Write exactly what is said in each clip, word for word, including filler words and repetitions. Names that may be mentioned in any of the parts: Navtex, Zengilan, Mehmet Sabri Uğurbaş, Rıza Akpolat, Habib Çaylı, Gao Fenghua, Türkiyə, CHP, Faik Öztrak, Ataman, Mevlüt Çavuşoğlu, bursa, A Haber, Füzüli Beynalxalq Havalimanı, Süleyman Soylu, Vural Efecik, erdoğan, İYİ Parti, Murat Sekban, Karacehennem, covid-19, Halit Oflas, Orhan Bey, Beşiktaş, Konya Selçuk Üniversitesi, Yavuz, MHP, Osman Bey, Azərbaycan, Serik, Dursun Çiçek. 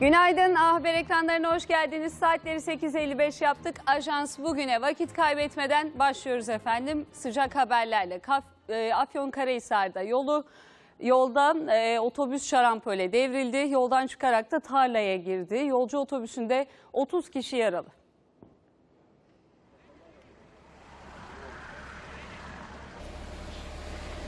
Günaydın, A Haber ekranlarına hoş geldiniz. Saatleri sekiz elli beş yaptık. Ajans bugüne vakit kaybetmeden başlıyoruz efendim. Sıcak haberlerle Afyonkarahisar'da yolu yolda e, otobüs şarampole devrildi. Yoldan çıkarak da tarlaya girdi. Yolcu otobüsünde otuz kişi yaralı.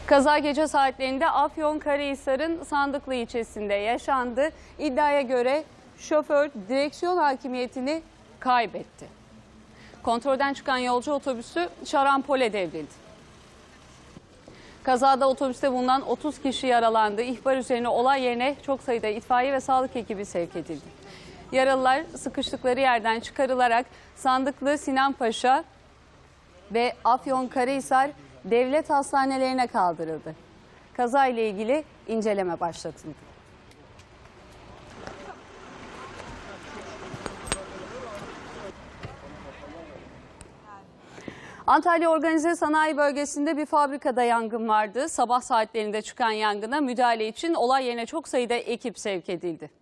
Kaza gece saatlerinde Afyonkarahisar'ın Sandıklı ilçesinde yaşandı. İddiaya göre şoför direksiyon hakimiyetini kaybetti. Kontrolden çıkan yolcu otobüsü şarampole devrildi. Kazada otobüste bulunan otuz kişi yaralandı. İhbar üzerine olay yerine çok sayıda itfaiye ve sağlık ekibi sevk edildi. Yaralılar sıkıştıkları yerden çıkarılarak Sandıklı, Sinanpaşa ve Afyonkarahisar devlet hastanelerine kaldırıldı. Kaza ile ilgili inceleme başlatıldı. Antalya Organize Sanayi Bölgesi'nde bir fabrikada yangın vardı. Sabah saatlerinde çıkan yangına müdahale için olay yerine çok sayıda ekip sevk edildi.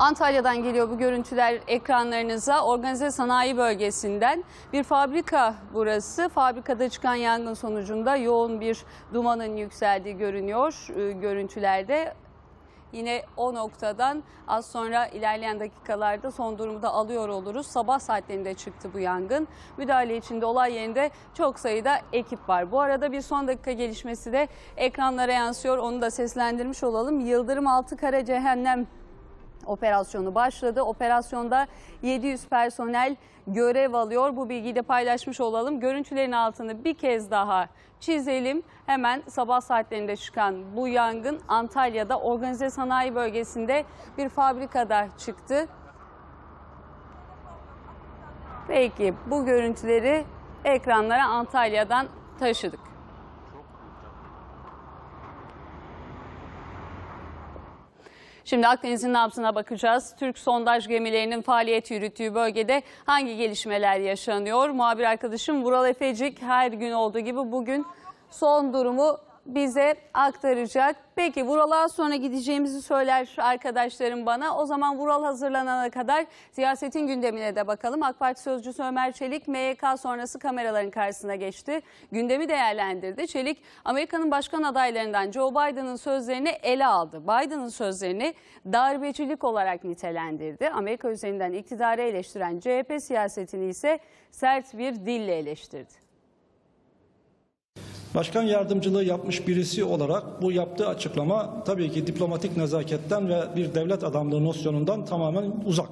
Antalya'dan geliyor bu görüntüler ekranlarınıza. Organize Sanayi Bölgesi'nden bir fabrika burası. Fabrikada çıkan yangın sonucunda yoğun bir dumanın yükseldiği görünüyor görüntülerde. Yine o noktadan az sonra ilerleyen dakikalarda son durumu da alıyor oluruz. Sabah saatlerinde çıktı bu yangın. Müdahale içinde olay yerinde çok sayıda ekip var. Bu arada bir son dakika gelişmesi de ekranlara yansıyor. Onu da seslendirmiş olalım. Yıldırım Altı Kara Cehennem operasyonu başladı. Operasyonda yedi yüz personel görev alıyor. Bu bilgiyi de paylaşmış olalım. Görüntülerin altını bir kez daha çizelim. Hemen sabah saatlerinde çıkan bu yangın Antalya'da Organize Sanayi Bölgesi'nde bir fabrikada çıktı. Peki bu görüntüleri ekranlara Antalya'dan taşıdık. Şimdi Akdeniz'in nabzına bakacağız. Türk sondaj gemilerinin faaliyet yürüttüğü bölgede hangi gelişmeler yaşanıyor? Muhabir arkadaşım Vural Efecik her gün olduğu gibi bugün son durumu bize aktaracak. Peki Vural'a sonra gideceğimizi söyler arkadaşlarım bana. O zaman Vural hazırlanana kadar siyasetin gündemine de bakalım. A K Parti sözcüsü Ömer Çelik M Y K sonrası kameraların karşısına geçti. Gündemi değerlendirdi. Çelik, Amerika'nın başkan adaylarından Joe Biden'ın sözlerini ele aldı. Biden'ın sözlerini darbecilik olarak nitelendirdi. Amerika üzerinden iktidarı eleştiren C H P siyasetini ise sert bir dille eleştirdi. Başkan yardımcılığı yapmış birisi olarak bu yaptığı açıklama tabii ki diplomatik nezaketten ve bir devlet adamlığı nosyonundan tamamen uzak.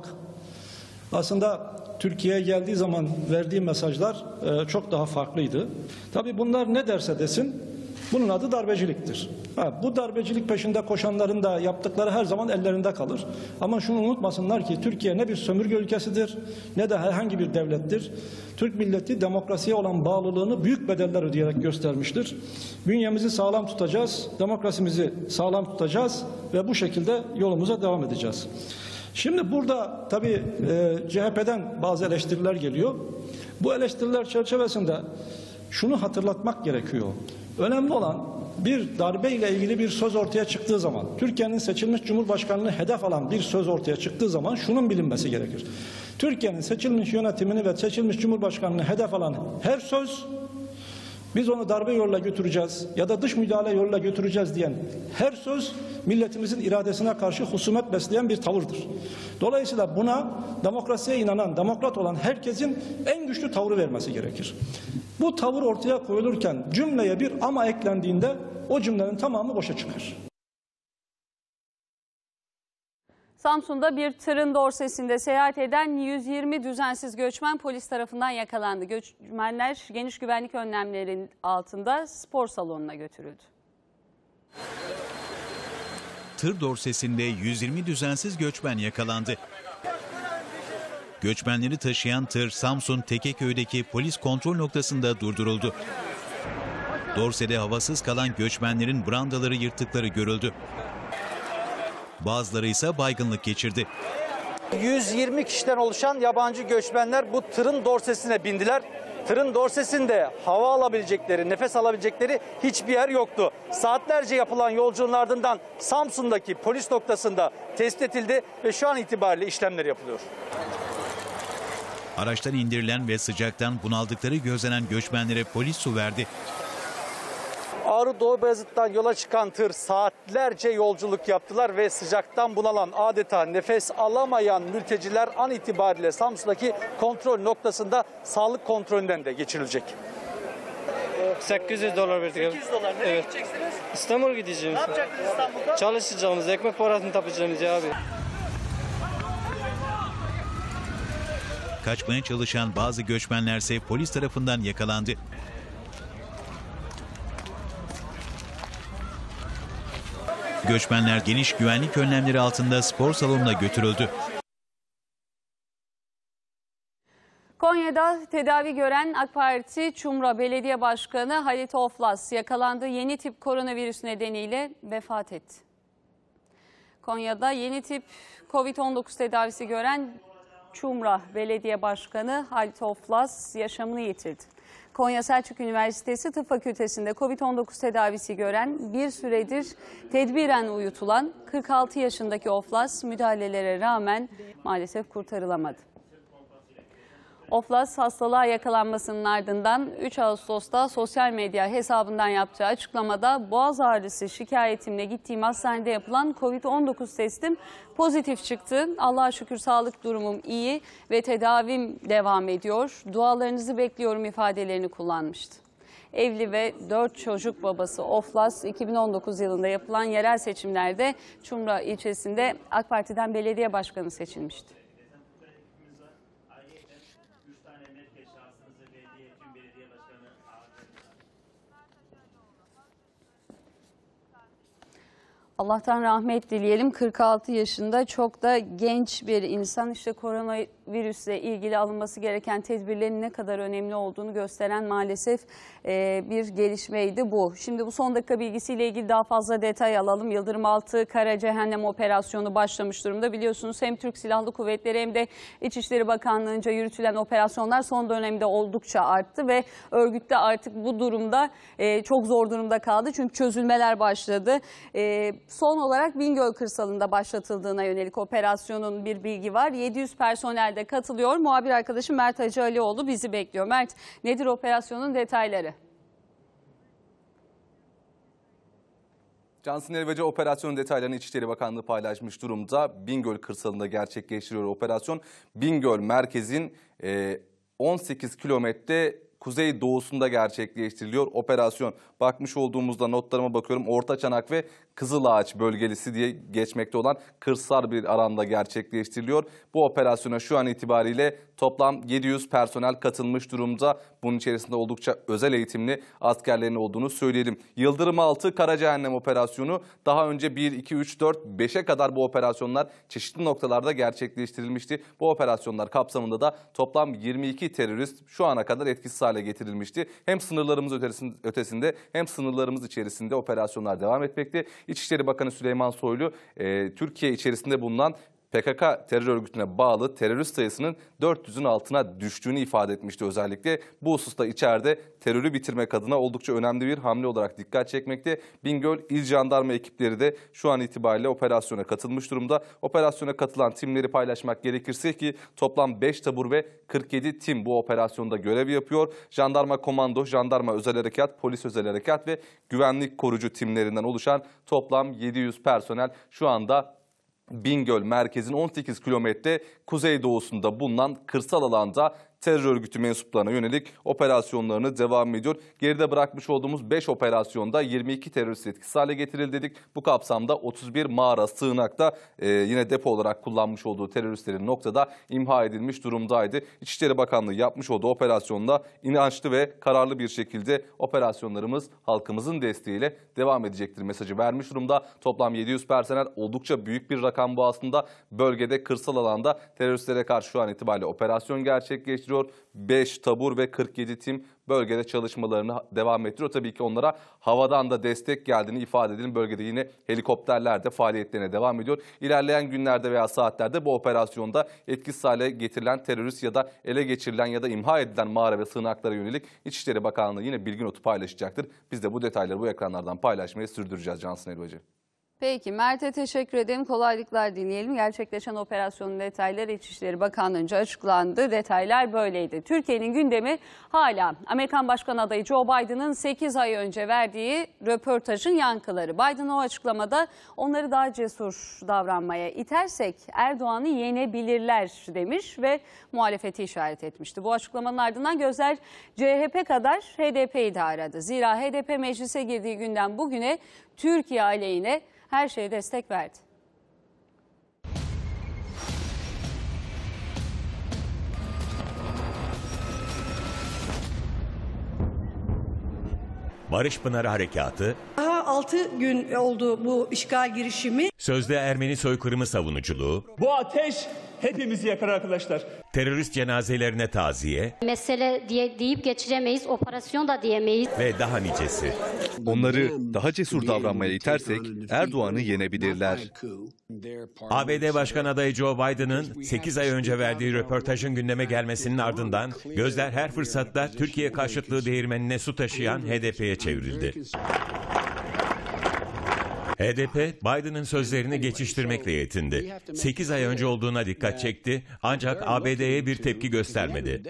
Aslında Türkiye'ye geldiği zaman verdiği mesajlar çok daha farklıydı. Tabii bunlar ne derse desin bunun adı darbeciliktir. Ha, bu darbecilik peşinde koşanların da yaptıkları her zaman ellerinde kalır. Ama şunu unutmasınlar ki Türkiye ne bir sömürge ülkesidir ne de herhangi bir devlettir. Türk milleti demokrasiye olan bağlılığını büyük bedeller ödeyerek göstermiştir. Bünyemizi sağlam tutacağız, demokrasimizi sağlam tutacağız ve bu şekilde yolumuza devam edeceğiz. Şimdi burada tabii e, C H P'den bazı eleştiriler geliyor. Bu eleştiriler çerçevesinde şunu hatırlatmak gerekiyor. Önemli olan bir darbe ile ilgili bir söz ortaya çıktığı zaman, Türkiye'nin seçilmiş cumhurbaşkanını hedef alan bir söz ortaya çıktığı zaman şunun bilinmesi gerekir. Türkiye'nin seçilmiş yönetimini ve seçilmiş cumhurbaşkanını hedef alan her söz, biz onu darbe yoluyla götüreceğiz ya da dış müdahale yoluyla götüreceğiz diyen her söz milletimizin iradesine karşı husumet besleyen bir tavırdır. Dolayısıyla buna demokrasiye inanan, demokrat olan herkesin en güçlü tavrı vermesi gerekir. Bu tavır ortaya koyulurken cümleye bir ama eklendiğinde o cümlenin tamamı boşa çıkar. Samsun'da bir tırın dorsesinde seyahat eden yüz yirmi düzensiz göçmen polis tarafından yakalandı. Göçmenler geniş güvenlik önlemlerinin altında spor salonuna götürüldü. Tır dorsesinde yüz yirmi düzensiz göçmen yakalandı. Göçmenleri taşıyan tır Samsun Tekeköy'deki polis kontrol noktasında durduruldu. Dorse'de havasız kalan göçmenlerin brandaları yırttıkları görüldü. Bazıları ise baygınlık geçirdi. yüz yirmi kişiden oluşan yabancı göçmenler bu tırın dorsesine bindiler. Tırın dorsesinde hava alabilecekleri, nefes alabilecekleri hiçbir yer yoktu. Saatlerce yapılan yolculuğun ardından Samsun'daki polis noktasında tespit edildi ve şu an itibariyle işlemler yapılıyor. Araçtan indirilen ve sıcaktan bunaldıkları gözlenen göçmenlere polis su verdi. Ağrı Doğu Beyazıt'tan yola çıkan tır saatlerce yolculuk yaptılar ve sıcaktan bunalan, adeta nefes alamayan mülteciler an itibariyle Samsun'daki kontrol noktasında sağlık kontrolünden de geçirilecek. sekiz yüz dolar verdik. sekiz yüz dolar nereye evet. gideceksiniz? İstanbul'a gideceğiz. Ne yapacaksınız İstanbul'da? Çalışacağımız, ekmek parasını tapacağımız ya abi. Kaçmaya çalışan bazı göçmenlerse polis tarafından yakalandı. Göçmenler geniş güvenlik önlemleri altında spor salonuna götürüldü. Konya'da tedavi gören AK Parti Çumra Belediye Başkanı Halit Oflas yakalandığı yeni tip koronavirüs nedeniyle vefat etti. Konya'da yeni tip kovid on dokuz tedavisi gören Çumra Belediye Başkanı Halit Oflas yaşamını yitirdi. Konya Selçuk Üniversitesi Tıp Fakültesi'nde kovid on dokuz tedavisi gören, bir süredir tedbiren uyutulan kırk altı yaşındaki Oflas müdahalelere rağmen maalesef kurtarılamadı. Oflas hastalığa yakalanmasının ardından üç Ağustos'ta sosyal medya hesabından yaptığı açıklamada "Boğaz ağrısı şikayetimle gittiğim hastanede yapılan kovid on dokuz testim pozitif çıktı. Allah'a şükür sağlık durumum iyi ve tedavim devam ediyor. Dualarınızı bekliyorum" ifadelerini kullanmıştı. Evli ve dört çocuk babası Oflas iki bin on dokuz yılında yapılan yerel seçimlerde Çumra ilçesinde AK Parti'den belediye başkanı seçilmişti. Allah'tan rahmet dileyelim. kırk altı yaşında çok da genç bir insan. İşte koronavirüsle ilgili alınması gereken tedbirlerin ne kadar önemli olduğunu gösteren maalesef bir gelişmeydi bu. Şimdi bu son dakika bilgisiyle ilgili daha fazla detay alalım. Yıldırım Altı Kara Cehennem operasyonu başlamış durumda. Biliyorsunuz hem Türk Silahlı Kuvvetleri hem de İçişleri Bakanlığı'nca yürütülen operasyonlar son dönemde oldukça arttı ve örgütte artık bu durumda çok zor durumda kaldı. Çünkü çözülmeler başladı. Son olarak Bingöl kırsalında başlatıldığına yönelik operasyonun bir bilgi var. yedi yüz personel de katılıyor. Muhabir arkadaşım Mert Hacı Alioğlu bizi bekliyor. Mert, nedir operasyonun detayları? Cansın Helvacı operasyonun detaylarını İçişleri Bakanlığı paylaşmış durumda. Bingöl kırsalında gerçekleştiriyor operasyon. Bingöl merkezin on sekiz kilometre kuzey doğusunda gerçekleştiriliyor operasyon. Bakmış olduğumuzda notlarıma bakıyorum. Orta Çanak ve Kızılağaç bölgelisi diye geçmekte olan kırsal bir alanda gerçekleştiriliyor. Bu operasyona şu an itibariyle toplam yedi yüz personel katılmış durumda. Bunun içerisinde oldukça özel eğitimli askerlerin olduğunu söyleyelim. Yıldırım Altı Kara Cehennem operasyonu daha önce bir, iki, üç, dört, beşe kadar bu operasyonlar çeşitli noktalarda gerçekleştirilmişti. Bu operasyonlar kapsamında da toplam yirmi iki terörist şu ana kadar etkisiz hale getirilmişti. Hem sınırlarımız ötesinde hem sınırlarımız içerisinde operasyonlar devam etmekte. İçişleri Bakanı Süleyman Soylu, e, Türkiye içerisinde bulunan P K K terör örgütüne bağlı terörist sayısının dört yüzün altına düştüğünü ifade etmişti özellikle. Bu hususta içeride terörü bitirmek adına oldukça önemli bir hamle olarak dikkat çekmekte. Bingöl İl Jandarma ekipleri de şu an itibariyle operasyona katılmış durumda. Operasyona katılan timleri paylaşmak gerekirse ki toplam beş tabur ve kırk yedi tim bu operasyonda görev yapıyor. Jandarma Komando, Jandarma Özel Harekat, Polis Özel Harekat ve Güvenlik Korucu timlerinden oluşan toplam yedi yüz personel şu anda Bingöl merkezin on sekiz kilometre kuzeydoğusunda bulunan kırsal alanda terör örgütü mensuplarına yönelik operasyonlarını devam ediyor. Geride bırakmış olduğumuz beş operasyonda yirmi iki terörist etkisiz hale getirildi dedik. Bu kapsamda otuz bir mağara sığınakta e, yine depo olarak kullanmış olduğu teröristlerin noktada imha edilmiş durumdaydı. İçişleri Bakanlığı yapmış olduğu operasyonla inançlı ve kararlı bir şekilde operasyonlarımız halkımızın desteğiyle devam edecektir mesajı vermiş durumda. Toplam yedi yüz personel oldukça büyük bir rakam bu aslında. Bölgede kırsal alanda teröristlere karşı şu an itibariyle operasyon gerçekleştiriyor. başlıyor. beş tabur ve kırk yedi tim bölgede çalışmalarını devam ettiriyor. Tabii ki onlara havadan da destek geldiğini ifade edelim. Bölgede yine helikopterler de faaliyetlerine devam ediyor. İlerleyen günlerde veya saatlerde bu operasyonda etkisiz hale getirilen terörist ya da ele geçirilen ya da imha edilen mağara ve sığınaklara yönelik İçişleri Bakanlığı yine bilgi notu paylaşacaktır. Biz de bu detayları bu ekranlardan paylaşmayı sürdüreceğiz Cansın Helvacı. Peki Mert'e teşekkür ederim. Kolaylıklar dinleyelim. Gerçekleşen operasyonun detayları İçişleri Bakanlığı'nca açıklandı. Detaylar böyleydi. Türkiye'nin gündemi hala Amerikan Başkan adayı Joe Biden'ın sekiz ay önce verdiği röportajın yankıları. Biden o açıklamada onları daha cesur davranmaya itersek Erdoğan'ı yenebilirler demiş ve muhalefeti işaret etmişti. Bu açıklamanın ardından gözler C H P kadar H D P'yi de aradı. Zira H D P meclise girdiği günden bugüne Türkiye aleyhine her şeye destek verdi. Barış Pınarı Harekatı. Daha altı gün oldu bu işgal girişimi. Sözde Ermeni soykırımı savunuculuğu. Bu ateş hepimizi yakar arkadaşlar. Terörist cenazelerine taziye. Mesele diye deyip geçiremeyiz, operasyon da diyemeyiz. Ve daha nicesi. Onları daha cesur davranmaya itersek Erdoğan'ı yenebilirler. A B D Başkan adayı Joe Biden'ın sekiz ay önce verdiği röportajın gündeme gelmesinin ardından gözler her fırsatta Türkiye karşıtlığı değirmenine su taşıyan H D P'ye çevrildi. H D P, Biden'ın sözlerini geçiştirmekle yetindi. sekiz ay önce olduğuna dikkat çekti ancak A B D'ye bir tepki göstermedi.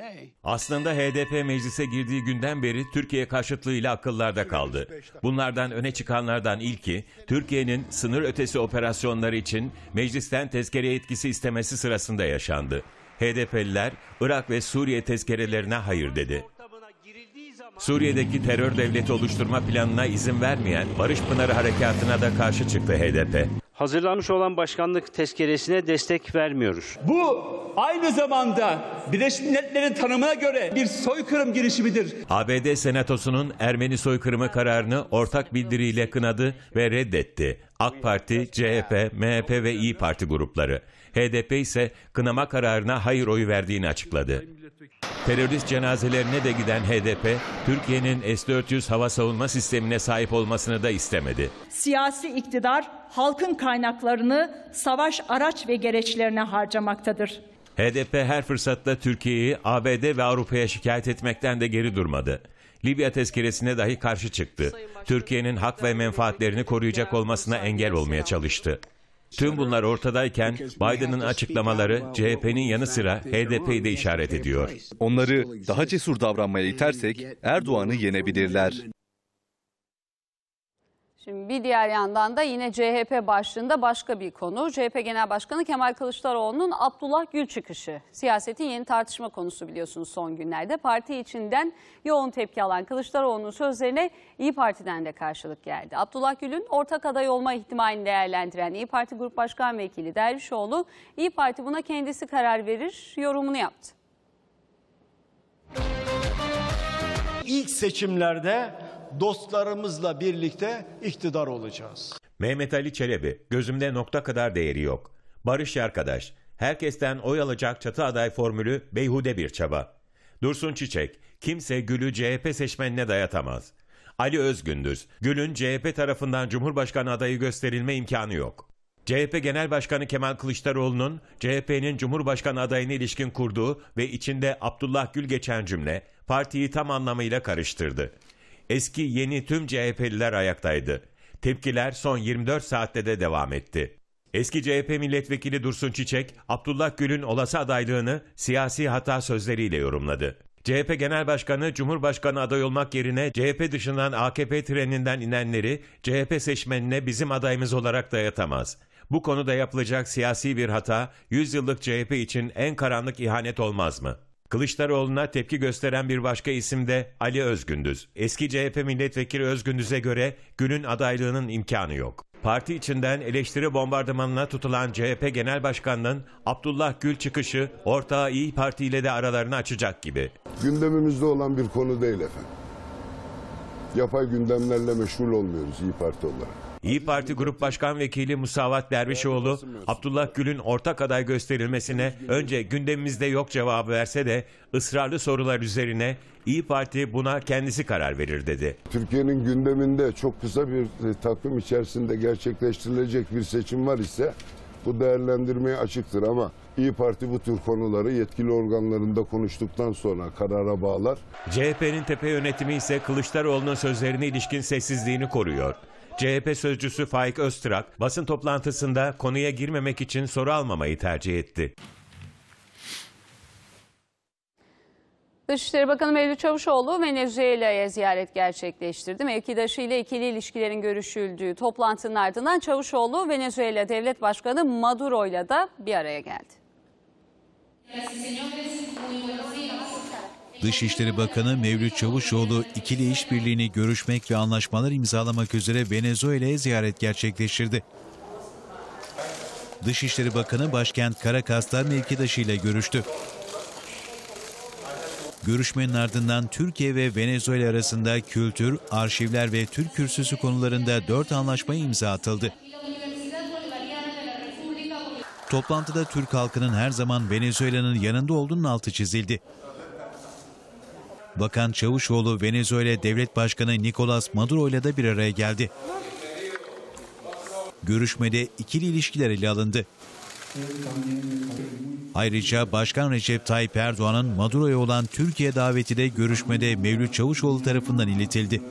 Aslında H D P meclise girdiği günden beri Türkiye karşıtlığıyla akıllarda kaldı. Bunlardan öne çıkanlardan ilki, Türkiye'nin sınır ötesi operasyonları için meclisten tezkere yetkisi istemesi sırasında yaşandı. H D P'liler, Irak ve Suriye tezkerelerine hayır dedi. Suriye'deki terör devleti oluşturma planına izin vermeyen Barış Pınarı Harekatı'na da karşı çıktı H D P. Hazırlanmış olan başkanlık tezkeresine destek vermiyoruz. Bu aynı zamanda Birleşmiş Milletler'in tanımına göre bir soykırım girişimidir. A B D Senatosu'nun Ermeni soykırımı kararını ortak bildiriyle kınadı ve reddetti. AK Parti, C H P, M H P ve İYİ Parti grupları. H D P ise kınama kararına hayır oyu verdiğini açıkladı. Terörist cenazelerine de giden H D P, Türkiye'nin S dört yüz hava savunma sistemine sahip olmasını da istemedi. Siyasi iktidar halkın kaynaklarını savaş araç ve gereçlerine harcamaktadır. H D P her fırsatta Türkiye'yi A B D ve Avrupa'ya şikayet etmekten de geri durmadı. Libya tezkeresine dahi karşı çıktı. Türkiye'nin hak ve menfaatlerini koruyacak olmasına engel olmaya çalıştı. Tüm bunlar ortadayken Biden'ın açıklamaları C H P'nin yanı sıra H D P'yi de işaret ediyor. Onları daha cesur davranmaya itersek Erdoğan'ı yenebilirler. Şimdi bir diğer yandan da yine C H P başlığında başka bir konu. C H P Genel Başkanı Kemal Kılıçdaroğlu'nun Abdullah Gül çıkışı. Siyasetin yeni tartışma konusu biliyorsunuz son günlerde. Parti içinden yoğun tepki alan Kılıçdaroğlu'nun sözlerine İYİ Parti'den de karşılık geldi. Abdullah Gül'ün ortak aday olma ihtimalini değerlendiren İYİ Parti Grup Başkan Vekili Dervişoğlu, İYİ Parti buna kendisi karar verir yorumunu yaptı. İlk seçimlerde dostlarımızla birlikte iktidar olacağız. Mehmet Ali Çelebi, gözümde nokta kadar değeri yok. Barış Yarkadaş, herkesten oy alacak çatı aday formülü beyhude bir çaba. Dursun Çiçek, kimse Gül'ü C H P seçmenine dayatamaz. Ali Özgündüz, Gül'ün C H P tarafından Cumhurbaşkanı adayı gösterilme imkanı yok. C H P Genel Başkanı Kemal Kılıçdaroğlu'nun C H P'nin Cumhurbaşkanı adayına ilişkin kurduğu ve içinde Abdullah Gül geçen cümle partiyi tam anlamıyla karıştırdı. Eski yeni tüm C H P'liler ayaktaydı. Tepkiler son yirmi dört saatte de devam etti. Eski C H P milletvekili Dursun Çiçek, Abdullah Gül'ün olası adaylığını siyasi hata sözleriyle yorumladı. C H P Genel Başkanı, Cumhurbaşkanı aday olmak yerine C H P dışından A K P treninden inenleri C H P seçmenine bizim adayımız olarak dayatamaz. Bu konuda yapılacak siyasi bir hata, yüz yıllık C H P için en karanlık ihanet olmaz mı? Kılıçdaroğlu'na tepki gösteren bir başka isim de Ali Özgündüz. Eski C H P milletvekili Özgündüz'e göre Gül'ün adaylığının imkanı yok. Parti içinden eleştiri bombardımanına tutulan C H P Genel Başkanı'nın Abdullah Gül çıkışı ortağı İYİ Parti ile de aralarını açacak gibi. Gündemimizde olan bir konu değil efendim. Yapay gündemlerle meşgul olmuyoruz İYİ Parti olarak. İYİ Parti Grup Başkan Vekili Musavat Dervişoğlu, Abdullah Gül'ün ortak aday gösterilmesine önce gündemimizde yok cevabı verse de ısrarlı sorular üzerine İYİ Parti buna kendisi karar verir dedi. Türkiye'nin gündeminde çok kısa bir takvim içerisinde gerçekleştirilecek bir seçim var ise bu değerlendirmeye açıktır ama İYİ Parti bu tür konuları yetkili organlarında konuştuktan sonra karara bağlar. C H P'nin tepe yönetimi ise Kılıçdaroğlu'nun sözlerine ilişkin sessizliğini koruyor. C H P sözcüsü Faik Öztrak basın toplantısında konuya girmemek için soru almamayı tercih etti. Dışişleri Bakanı Mevlüt Çavuşoğlu Venezuela'ya ziyaret gerçekleştirdi. Mevkidaşı ile ikili ilişkilerin görüşüldüğü toplantının ardından Çavuşoğlu Venezuela Devlet Başkanı Maduro ile de bir araya geldi. Dışişleri Bakanı Mevlüt Çavuşoğlu ikili işbirliğini görüşmek ve anlaşmalar imzalamak üzere Venezuela'ya ziyaret gerçekleştirdi. Dışişleri Bakanı başkent Caracas'ta mevkidaşı ile görüştü. Görüşmenin ardından Türkiye ve Venezuela arasında kültür, arşivler ve Türk kürsüsü konularında dört anlaşmaya imza atıldı. Toplantıda Türk halkının her zaman Venezuela'nın yanında olduğunun altı çizildi. Bakan Çavuşoğlu Venezuela Devlet Başkanı Nicolas Maduro ile de bir araya geldi. Görüşmede ikili ilişkiler ele alındı. Ayrıca Başkan Recep Tayyip Erdoğan'ın Maduro'ya olan Türkiye daveti de görüşmede Mevlüt Çavuşoğlu tarafından iletildi.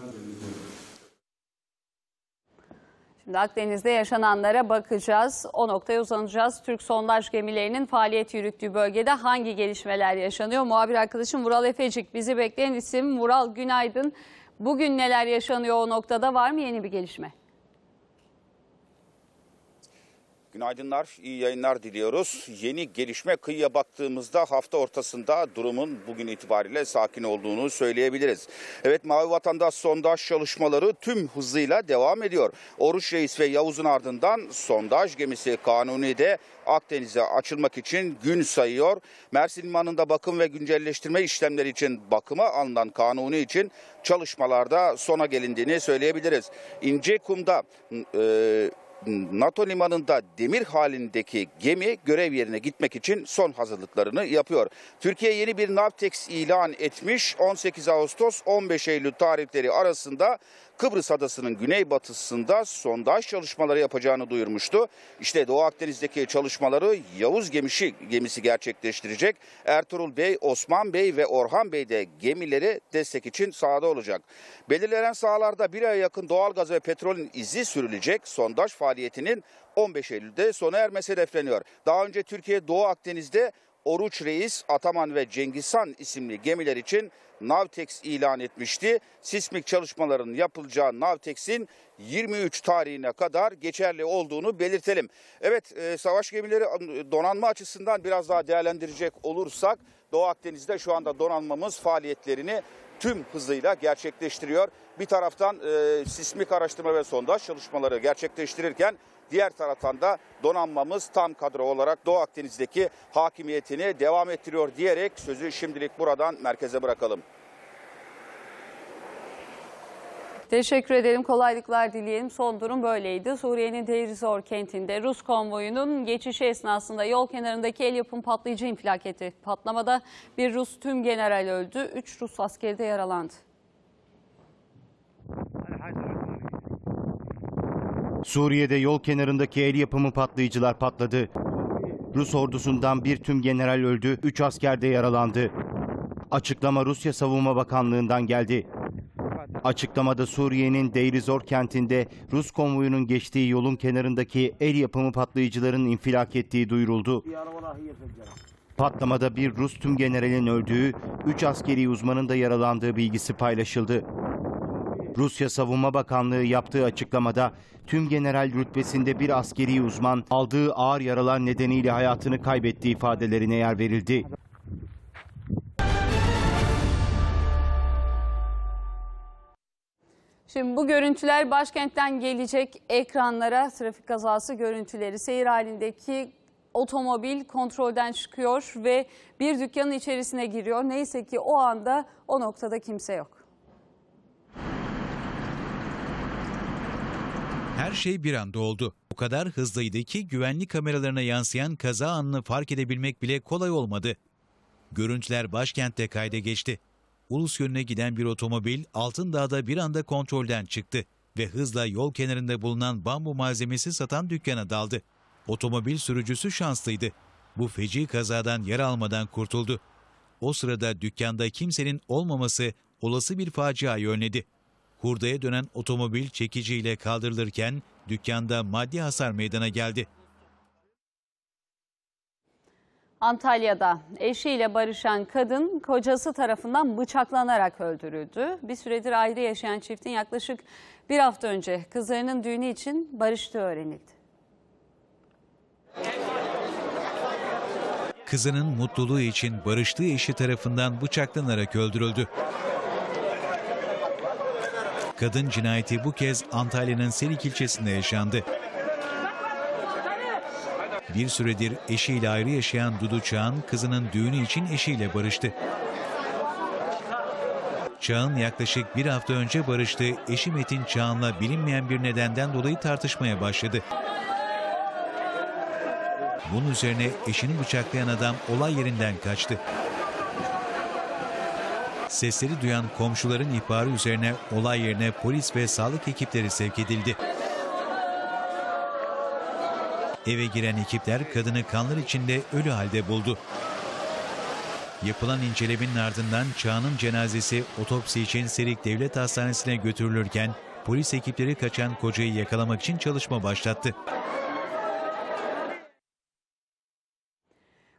Şimdi Akdeniz'de yaşananlara bakacağız. O noktaya uzanacağız. Türk sondaj gemilerinin faaliyet yürüttüğü bölgede hangi gelişmeler yaşanıyor? Muhabir arkadaşım Vural Efecik, bizi bekleyen isim. Vural, günaydın. Bugün neler yaşanıyor o noktada, var mı yeni bir gelişme? Günaydınlar, iyi yayınlar diliyoruz. Yeni gelişme, kıyıya baktığımızda hafta ortasında durumun bugün itibariyle sakin olduğunu söyleyebiliriz. Evet, Mavi Vatan'da sondaj çalışmaları tüm hızıyla devam ediyor. Oruç Reis ve Yavuz'un ardından sondaj gemisi Kanuni'de Akdeniz'e açılmak için gün sayıyor. Mersin limanında bakım ve güncelleştirme işlemleri için bakıma alınan Kanuni için çalışmalarda sona gelindiğini söyleyebiliriz. İncekum'da E, NATO limanında demir halindeki gemi görev yerine gitmek için son hazırlıklarını yapıyor. Türkiye yeni bir Navtex ilan etmiş. on sekiz Ağustos on beş Eylül tarihleri arasında Kıbrıs Adası'nın güneybatısında sondaj çalışmaları yapacağını duyurmuştu. İşte Doğu Akdeniz'deki çalışmaları Yavuz gemisi, gemisi gerçekleştirecek. Ertuğrul Bey, Osman Bey ve Orhan Bey de gemileri destek için sahada olacak. Belirlenen sahalarda bir aya yakın doğalgaz ve petrolün izi sürülecek. Sondaj faaliyetinin on beş Eylül'de sona ermesi hedefleniyor. Daha önce Türkiye Doğu Akdeniz'de Oruç Reis, Ataman ve Cengiz Han isimli gemiler için Navtex ilan etmişti. Sismik çalışmaların yapılacağı Navtex'in yirmi üç tarihine kadar geçerli olduğunu belirtelim. Evet, savaş gemileri donanma açısından biraz daha değerlendirecek olursak Doğu Akdeniz'de şu anda donanmamız faaliyetlerini tüm hızıyla gerçekleştiriyor. Bir taraftan e, sismik araştırma ve sondaj çalışmaları gerçekleştirirken diğer taraftan da donanmamız tam kadro olarak Doğu Akdeniz'deki hakimiyetini devam ettiriyor diyerek sözü şimdilik buradan merkeze bırakalım. Teşekkür edelim. Kolaylıklar dileyelim. Son durum böyleydi. Suriye'nin Deyrizor kentinde Rus konvoyunun geçişi esnasında yol kenarındaki el yapım patlayıcı infilak etti. Patlamada bir Rus tüm general öldü. Üç Rus askeri de yaralandı. Suriye'de yol kenarındaki el yapımı patlayıcılar patladı. Rus ordusundan bir tüm general öldü. Üç asker de yaralandı. Açıklama Rusya Savunma Bakanlığı'ndan geldi. Açıklamada Suriye'nin Deyrizor kentinde Rus konvoyunun geçtiği yolun kenarındaki el yapımı patlayıcıların infilak ettiği duyuruldu. Patlamada bir Rus tümgeneralin öldüğü, üç askeri uzmanın da yaralandığı bilgisi paylaşıldı. Rusya Savunma Bakanlığı yaptığı açıklamada tümgeneral rütbesinde bir askeri uzman aldığı ağır yaralar nedeniyle hayatını kaybettiği ifadelerine yer verildi. Şimdi bu görüntüler başkentten gelecek ekranlara. Trafik kazası görüntüleri. Seyir halindeki otomobil kontrolden çıkıyor ve bir dükkanın içerisine giriyor. Neyse ki o anda o noktada kimse yok. Her şey bir anda oldu. O kadar hızlıydı ki güvenlik kameralarına yansıyan kaza anını fark edebilmek bile kolay olmadı. Görüntüler başkentte kayda geçti. Ulus yönüne giden bir otomobil Altındağ'da bir anda kontrolden çıktı ve hızla yol kenarında bulunan bambu malzemesi satan dükkana daldı. Otomobil sürücüsü şanslıydı. Bu feci kazadan yara almadan kurtuldu. O sırada dükkanda kimsenin olmaması olası bir faciayı önledi. Hurdaya dönen otomobil çekiciyle kaldırılırken dükkanda maddi hasar meydana geldi. Antalya'da eşiyle barışan kadın kocası tarafından bıçaklanarak öldürüldü. Bir süredir ayrı yaşayan çiftin yaklaşık bir hafta önce kızlarının düğünü için barıştığı öğrenildi. Kızının mutluluğu için barıştığı eşi tarafından bıçaklanarak öldürüldü. Kadın cinayeti bu kez Antalya'nın Serik ilçesinde yaşandı. Bir süredir eşiyle ayrı yaşayan Dudu Çağan, kızının düğünü için eşiyle barıştı. Çağan yaklaşık bir hafta önce barıştı. Eşi Metin Çağan'la bilinmeyen bir nedenden dolayı tartışmaya başladı. Bunun üzerine eşini bıçaklayan adam olay yerinden kaçtı. Sesleri duyan komşuların ihbarı üzerine olay yerine polis ve sağlık ekipleri sevk edildi. Eve giren ekipler kadını kanlar içinde ölü halde buldu. Yapılan incelemenin ardından Çağan'ın cenazesi otopsi için Serik Devlet Hastanesi'ne götürülürken polis ekipleri kaçan kocayı yakalamak için çalışma başlattı.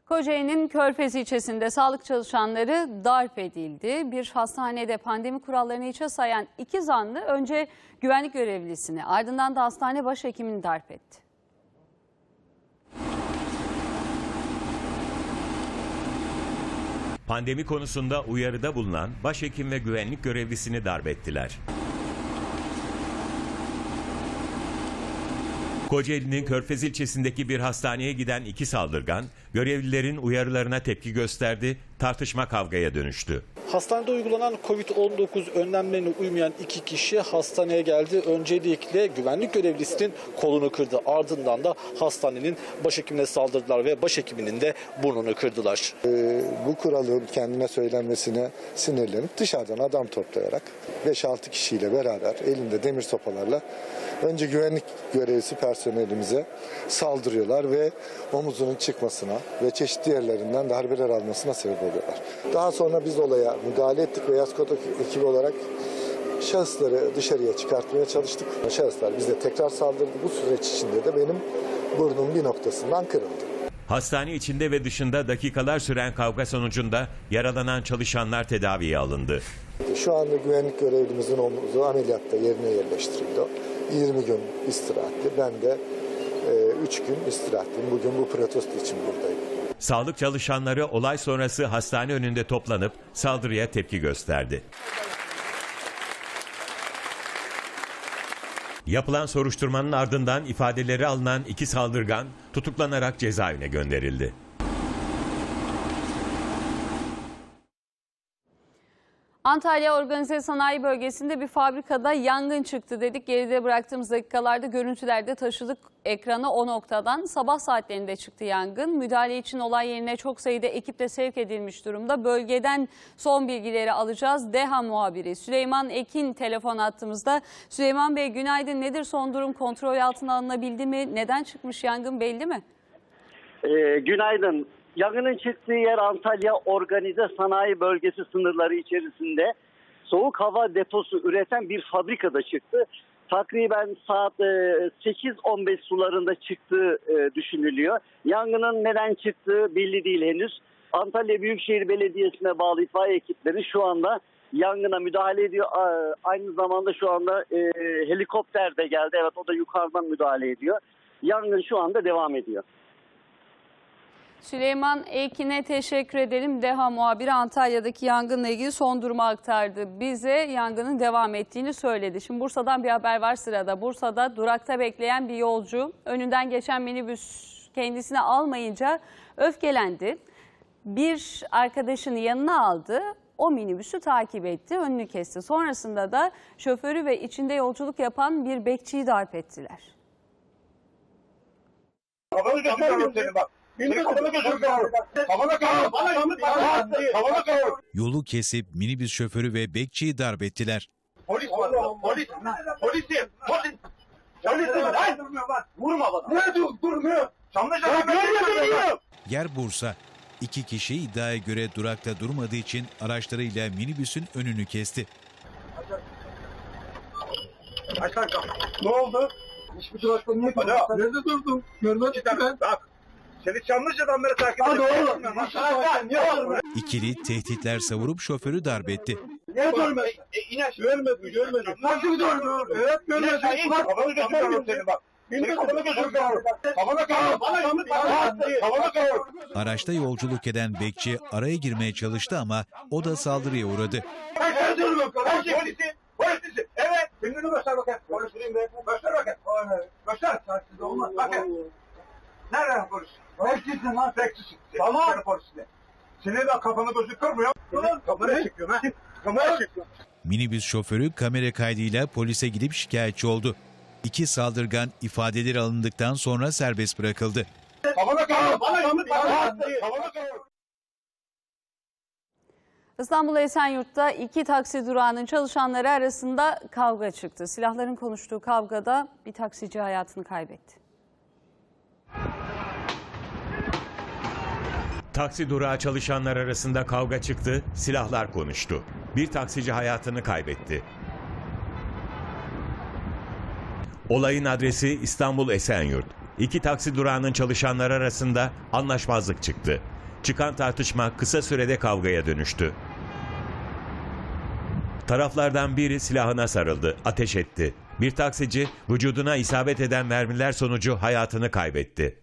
Kocaeli'nin Körfez ilçesinde sağlık çalışanları darp edildi. Bir hastanede pandemi kurallarını hiçe sayan iki zanlı önce güvenlik görevlisini ardından da hastane başhekimini darp etti. Pandemi konusunda uyarıda bulunan başhekim ve güvenlik görevlisini darp ettiler. Kocaeli'nin Körfez ilçesindeki bir hastaneye giden iki saldırgan görevlilerin uyarılarına tepki gösterdi, tartışma kavgaya dönüştü. Hastanede uygulanan kovid on dokuz önlemlerine uymayan iki kişi hastaneye geldi. Öncelikle güvenlik görevlisinin kolunu kırdı. Ardından da hastanenin başhekimine saldırdılar ve başhekiminin de burnunu kırdılar. Ee, bu kuralın kendine söylenmesine sinirlenip dışarıdan adam toplayarak beş altı kişiyle beraber elinde demir sopalarla önce güvenlik görevlisi personelimize saldırıyorlar ve omuzunun çıkmasına ve çeşitli yerlerinden darbeler almasına sebep oluyorlar. Daha sonra biz olaya müdahale ettik ve Yaskoto ekibi olarak şahısları dışarıya çıkartmaya çalıştık. Şahıslar bize tekrar saldırdı. Bu süreç içinde de benim burnum bir noktasından kırıldı. Hastane içinde ve dışında dakikalar süren kavga sonucunda yaralanan çalışanlar tedaviye alındı. Şu anda güvenlik görevlimizin omuzu ameliyatta yerine yerleştirildi. yirmi gün istirahatli. Ben de üç gün istirahatliyim. Bugün bu protesto için buradayım. Sağlık çalışanları olay sonrası hastane önünde toplanıp saldırıya tepki gösterdi. Yapılan soruşturmanın ardından ifadeleri alınan iki saldırgan tutuklanarak cezaevine gönderildi. Antalya Organize Sanayi Bölgesi'nde bir fabrikada yangın çıktı dedik. Geride bıraktığımız dakikalarda görüntülerde taşıdık ekrana o noktadan. Sabah saatlerinde çıktı yangın. Müdahale için olay yerine çok sayıda ekiple sevk edilmiş durumda. Bölgeden son bilgileri alacağız. DEHA muhabiri Süleyman Ekin telefon attığımızda. Süleyman Bey günaydın. Nedir son durum? Kontrol altına alınabildi mi? Neden çıkmış yangın belli mi? Ee, günaydın. Yangının çıktığı yer Antalya Organize Sanayi Bölgesi sınırları içerisinde soğuk hava deposu üreten bir fabrikada çıktı. Takriben saat sekiz on beş sularında çıktığı düşünülüyor. Yangının neden çıktığı belli değil henüz. Antalya Büyükşehir Belediyesi'ne bağlı itfaiye ekipleri şu anda yangına müdahale ediyor. Aynı zamanda şu anda helikopter de geldi. Evet, o da yukarıdan müdahale ediyor. Yangın şu anda devam ediyor. Süleyman Ekin'e teşekkür edelim. DEHA muhabiri Antalya'daki yangınla ilgili son durumu aktardı. Bize yangının devam ettiğini söyledi. Şimdi Bursa'dan bir haber var sırada. Bursa'da durakta bekleyen bir yolcu önünden geçen minibüs kendisine almayınca öfkelendi. Bir arkadaşını yanına aldı. o minibüsü takip etti, önünü kesti. Sonrasında da şoförü ve içinde yolculuk yapan bir bekçiyi darp ettiler. Kafana götürüyorum seni bak. Kafana götürüyorum. Kafana götürüyorum. Kafana götürüyorum. Yolu kesip minibüs şoförü ve bekçiyi darp ettiler. Polis var. Polis. Polisim. Polisim. Polisim. Vurma bana. Ne dur? Durmuyor. Yer Bursa. İki kişi iddiaya göre durakta durmadığı için araçlarıyla minibüsün önünü kesti. Aç lan kapıyı. Ne oldu? Hiçbir durakta niye kalmadın? Nerede durdun? Görmedim ben. Bak. Seni Çamlıca'dan beri takip ediyorum. İkili tehditler savurup şoförü darp etti. Ne görmedim? İn aşağı. Görmedim, görmedim. Nasıl görmedim? Evet, görmedim. Kafanı götürüyorum seni bak. Araçta yolculuk eden bekçi araya girmeye çalıştı ama o da saldırıya uğradı. Minibüs şoförü kamera kaydıyla polise gidip şikayetçi oldu. İki saldırgan ifadeleri alındıktan sonra serbest bırakıldı. İstanbul Esenyurt'ta iki taksi durağının çalışanları arasında kavga çıktı. Silahların konuştuğu kavgada bir taksici hayatını kaybetti. Taksi durağı çalışanlar arasında kavga çıktı, silahlar konuştu. Bir taksici hayatını kaybetti. Olayın adresi İstanbul Esenyurt. İki taksi durağının çalışanları arasında anlaşmazlık çıktı. Çıkan tartışma kısa sürede kavgaya dönüştü. Taraflardan biri silahına sarıldı, ateş etti. Bir taksici vücuduna isabet eden mermiler sonucu hayatını kaybetti.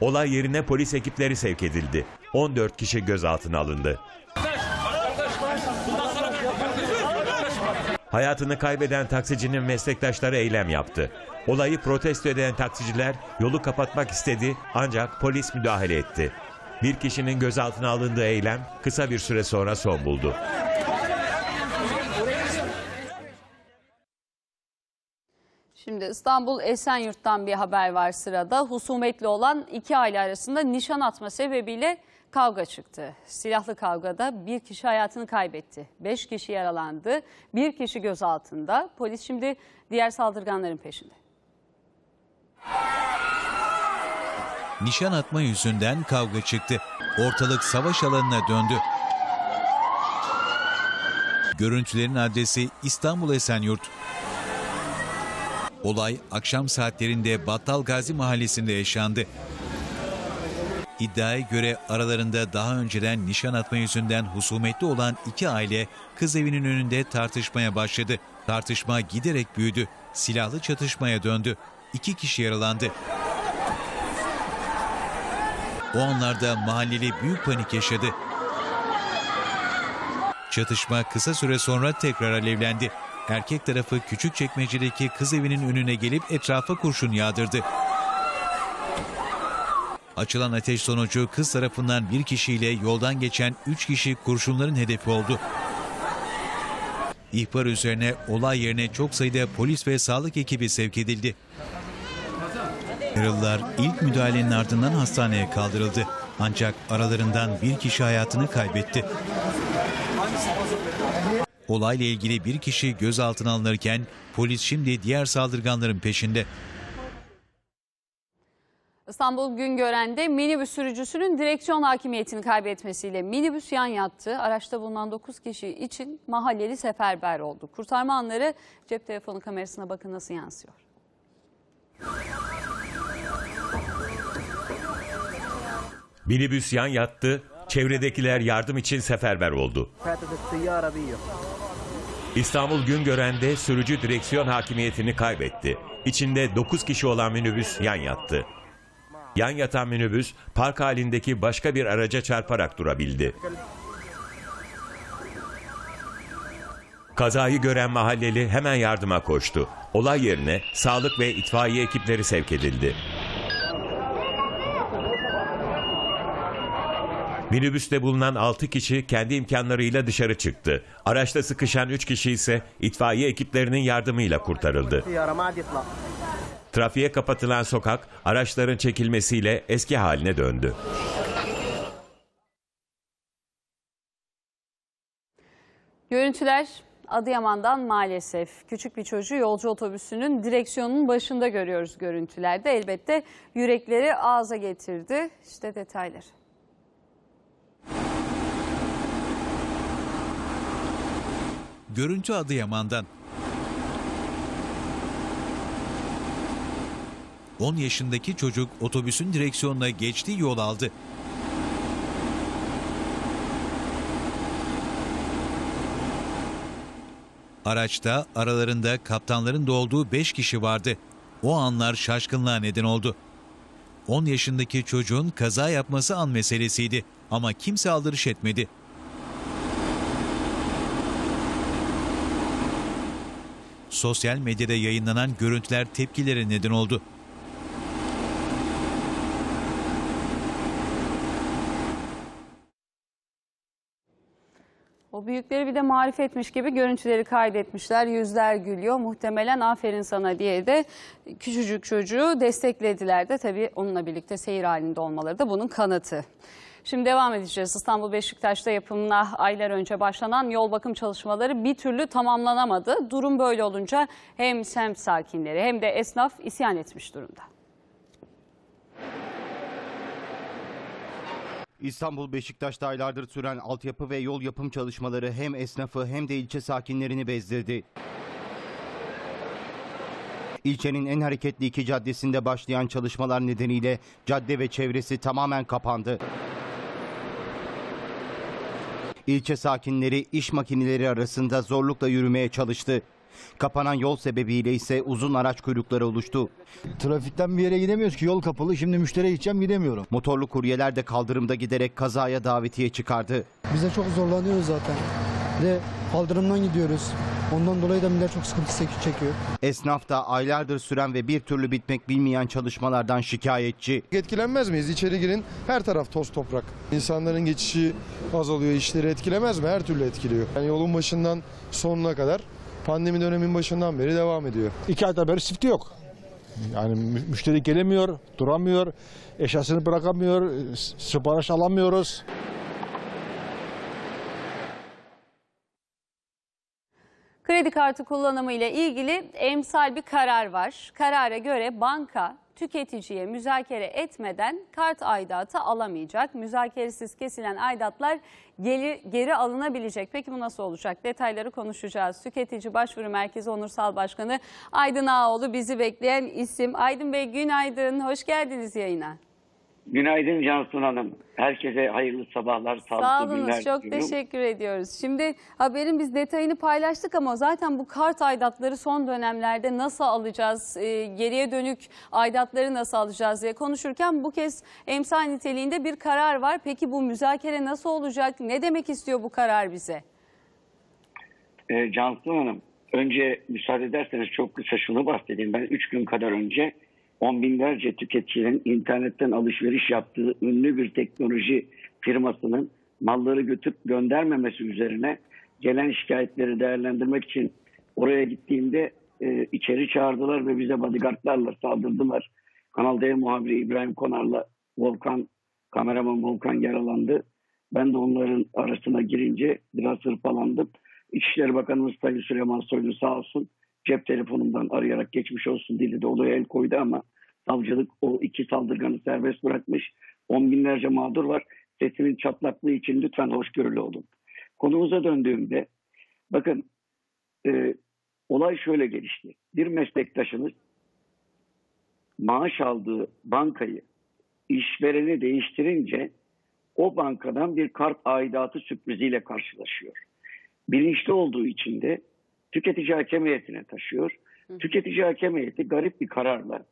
Olay yerine polis ekipleri sevk edildi. on dört kişi gözaltına alındı. Hayatını kaybeden taksicinin meslektaşları eylem yaptı. Olayı protesto eden taksiciler yolu kapatmak istedi ancak polis müdahale etti. Bir kişinin gözaltına alındığı eylem kısa bir süre sonra son buldu. Şimdi İstanbul Esenyurt'tan bir haber var sırada. Husumetli olan iki aile arasında nişan atma sebebiyle kavga çıktı. Silahlı kavgada bir kişi hayatını kaybetti. Beş kişi yaralandı. Bir kişi gözaltında. Polis şimdi diğer saldırganların peşinde. Nişan atma yüzünden kavga çıktı. Ortalık savaş alanına döndü. Görüntülerin adresi İstanbul Esenyurt. Olay akşam saatlerinde Battal Gazi Mahallesi'nde yaşandı. İddiaya göre aralarında daha önceden nişan atma yüzünden husumetli olan iki aile kız evinin önünde tartışmaya başladı. Tartışma giderek büyüdü. Silahlı çatışmaya döndü. İki kişi yaralandı. O anlarda mahalleli büyük panik yaşadı. Çatışma kısa süre sonra tekrar alevlendi. Erkek tarafı Küçükçekmece'deki kız evinin önüne gelip etrafa kurşun yağdırdı. Açılan ateş sonucu kız tarafından bir kişiyle yoldan geçen üç kişi kurşunların hedefi oldu. İhbar üzerine olay yerine çok sayıda polis ve sağlık ekibi sevk edildi. Yaralılar ilk müdahalenin ardından hastaneye kaldırıldı. Ancak aralarından bir kişi hayatını kaybetti. Olayla ilgili bir kişi gözaltına alınırken polis şimdi diğer saldırganların peşinde. İstanbul Güngören'de minibüs sürücüsünün direksiyon hakimiyetini kaybetmesiyle minibüs yan yattı. Araçta bulunan dokuz kişi için mahalleli seferber oldu. Kurtarma anları cep telefonu kamerasına bakın nasıl yansıyor. Minibüs yan yattı, çevredekiler yardım için seferber oldu. İstanbul Güngören'de sürücü direksiyon hakimiyetini kaybetti. İçinde dokuz kişi olan minibüs yan yattı. Yan yatan minibüs park halindeki başka bir araca çarparak durabildi. Kazayı gören mahalleli hemen yardıma koştu. Olay yerine sağlık ve itfaiye ekipleri sevk edildi. Minibüste bulunan altı kişi kendi imkanlarıyla dışarı çıktı. Araçta sıkışan üç kişi ise itfaiye ekiplerinin yardımıyla kurtarıldı. Trafiğe kapatılan sokak araçların çekilmesiyle eski haline döndü. Görüntüler Adıyaman'dan maalesef. Küçük bir çocuğu yolcu otobüsünün direksiyonunun başında görüyoruz görüntülerde. Elbette yürekleri ağza getirdi. İşte detaylar. Görüntü Adıyaman'dan. on yaşındaki çocuk otobüsün direksiyonuna geçtiği yol aldı. Araçta aralarında kaptanların da olduğu beş kişi vardı. O anlar şaşkınlığa neden oldu. on yaşındaki çocuğun kaza yapması an meselesiydi ama kimse aldırış etmedi. Sosyal medyada yayınlanan görüntüler tepkilere neden oldu. O büyükleri bir de marif etmiş gibi görüntüleri kaydetmişler. Yüzler gülüyor. Muhtemelen aferin sana diye de küçücük çocuğu desteklediler de. Tabii onunla birlikte seyir halinde olmaları da bunun kanıtı. Şimdi devam edeceğiz. İstanbul Beşiktaş'ta yapımına aylar önce başlanan yol bakım çalışmaları bir türlü tamamlanamadı. Durum böyle olunca hem semt sakinleri hem de esnaf isyan etmiş durumda. İstanbul Beşiktaş'ta aylardır süren altyapı ve yol yapım çalışmaları hem esnafı hem de ilçe sakinlerini bezdirdi. İlçenin en hareketli iki caddesinde başlayan çalışmalar nedeniyle cadde ve çevresi tamamen kapandı. İlçe sakinleri iş makineleri arasında zorlukla yürümeye çalıştı. Kapanan yol sebebiyle ise uzun araç kuyrukları oluştu. Trafikten bir yere gidemiyoruz ki, yol kapalı. Şimdi müşteriye gideceğim, gidemiyorum. Motorlu kuryeler de kaldırımda giderek kazaya davetiye çıkardı. Biz de çok zorlanıyoruz zaten. Bir de kaldırımdan gidiyoruz. Ondan dolayı da millet çok sıkıntı çekiyor. Esnaf da aylardır süren ve bir türlü bitmek bilmeyen çalışmalardan şikayetçi. Etkilenmez miyiz? İçeri girin, her taraf toz toprak. İnsanların geçişi azalıyor, işleri etkilemez mi? Her türlü etkiliyor. Yani yolun başından sonuna kadar, pandemi dönemin başından beri devam ediyor. İki ayda beri sifti yok. Yani müşteri gelemiyor, duramıyor, eşyasını bırakamıyor, sipariş alamıyoruz. Kredi kartı kullanımı ile ilgili emsal bir karar var. Karara göre banka tüketiciye müzakere etmeden kart aidatı alamayacak. Müzakeresiz kesilen aidatlar geri, geri alınabilecek. Peki bu nasıl olacak? Detayları konuşacağız. Tüketici Başvuru Merkezi Onursal Başkanı Aydın Ağaoğlu bizi bekleyen isim. Aydın Bey günaydın. Hoş geldiniz yayına. Günaydın Cansun Hanım. Herkese hayırlı sabahlar, sağlıklı Sağ olun, günler. Çok günüm. Teşekkür ediyoruz. Şimdi haberin biz detayını paylaştık ama zaten bu kart aidatları son dönemlerde nasıl alacağız, e, geriye dönük aidatları nasıl alacağız diye konuşurken bu kez emsal niteliğinde bir karar var. Peki bu müzakere nasıl olacak? Ne demek istiyor bu karar bize? E, Cansun Hanım, önce müsaade ederseniz çok kısa şunu bahsedeyim. Ben üç gün kadar önce on binlerce tüketicinin internetten alışveriş yaptığı ünlü bir teknoloji firmasının malları götürüp göndermemesi üzerine gelen şikayetleri değerlendirmek için oraya gittiğimde e, içeri çağırdılar ve bize bodyguardlarla saldırdılar. Kanal D muhabiri İbrahim Konar'la Volkan, kameraman Volkan yaralandı. Ben de onların arasına girince biraz hırpalandım. İçişleri Bakanımız Sayın Süleyman Soylu sağ olsun cep telefonumdan arayarak geçmiş olsun dili de olaya el koydu ama savcılık o iki saldırganı serbest bırakmış. On binlerce mağdur var. Sesimin çatlaklığı için lütfen hoşgörülü olun. Konumuza döndüğümde bakın e, olay şöyle gelişti. Bir meslektaşımız maaş aldığı bankayı işvereni değiştirince o bankadan bir kart aidatı sürpriziyle karşılaşıyor. Bilinçli olduğu için de tüketici hakem heyetine taşıyor. Hı. Tüketici hakem heyeti garip bir kararla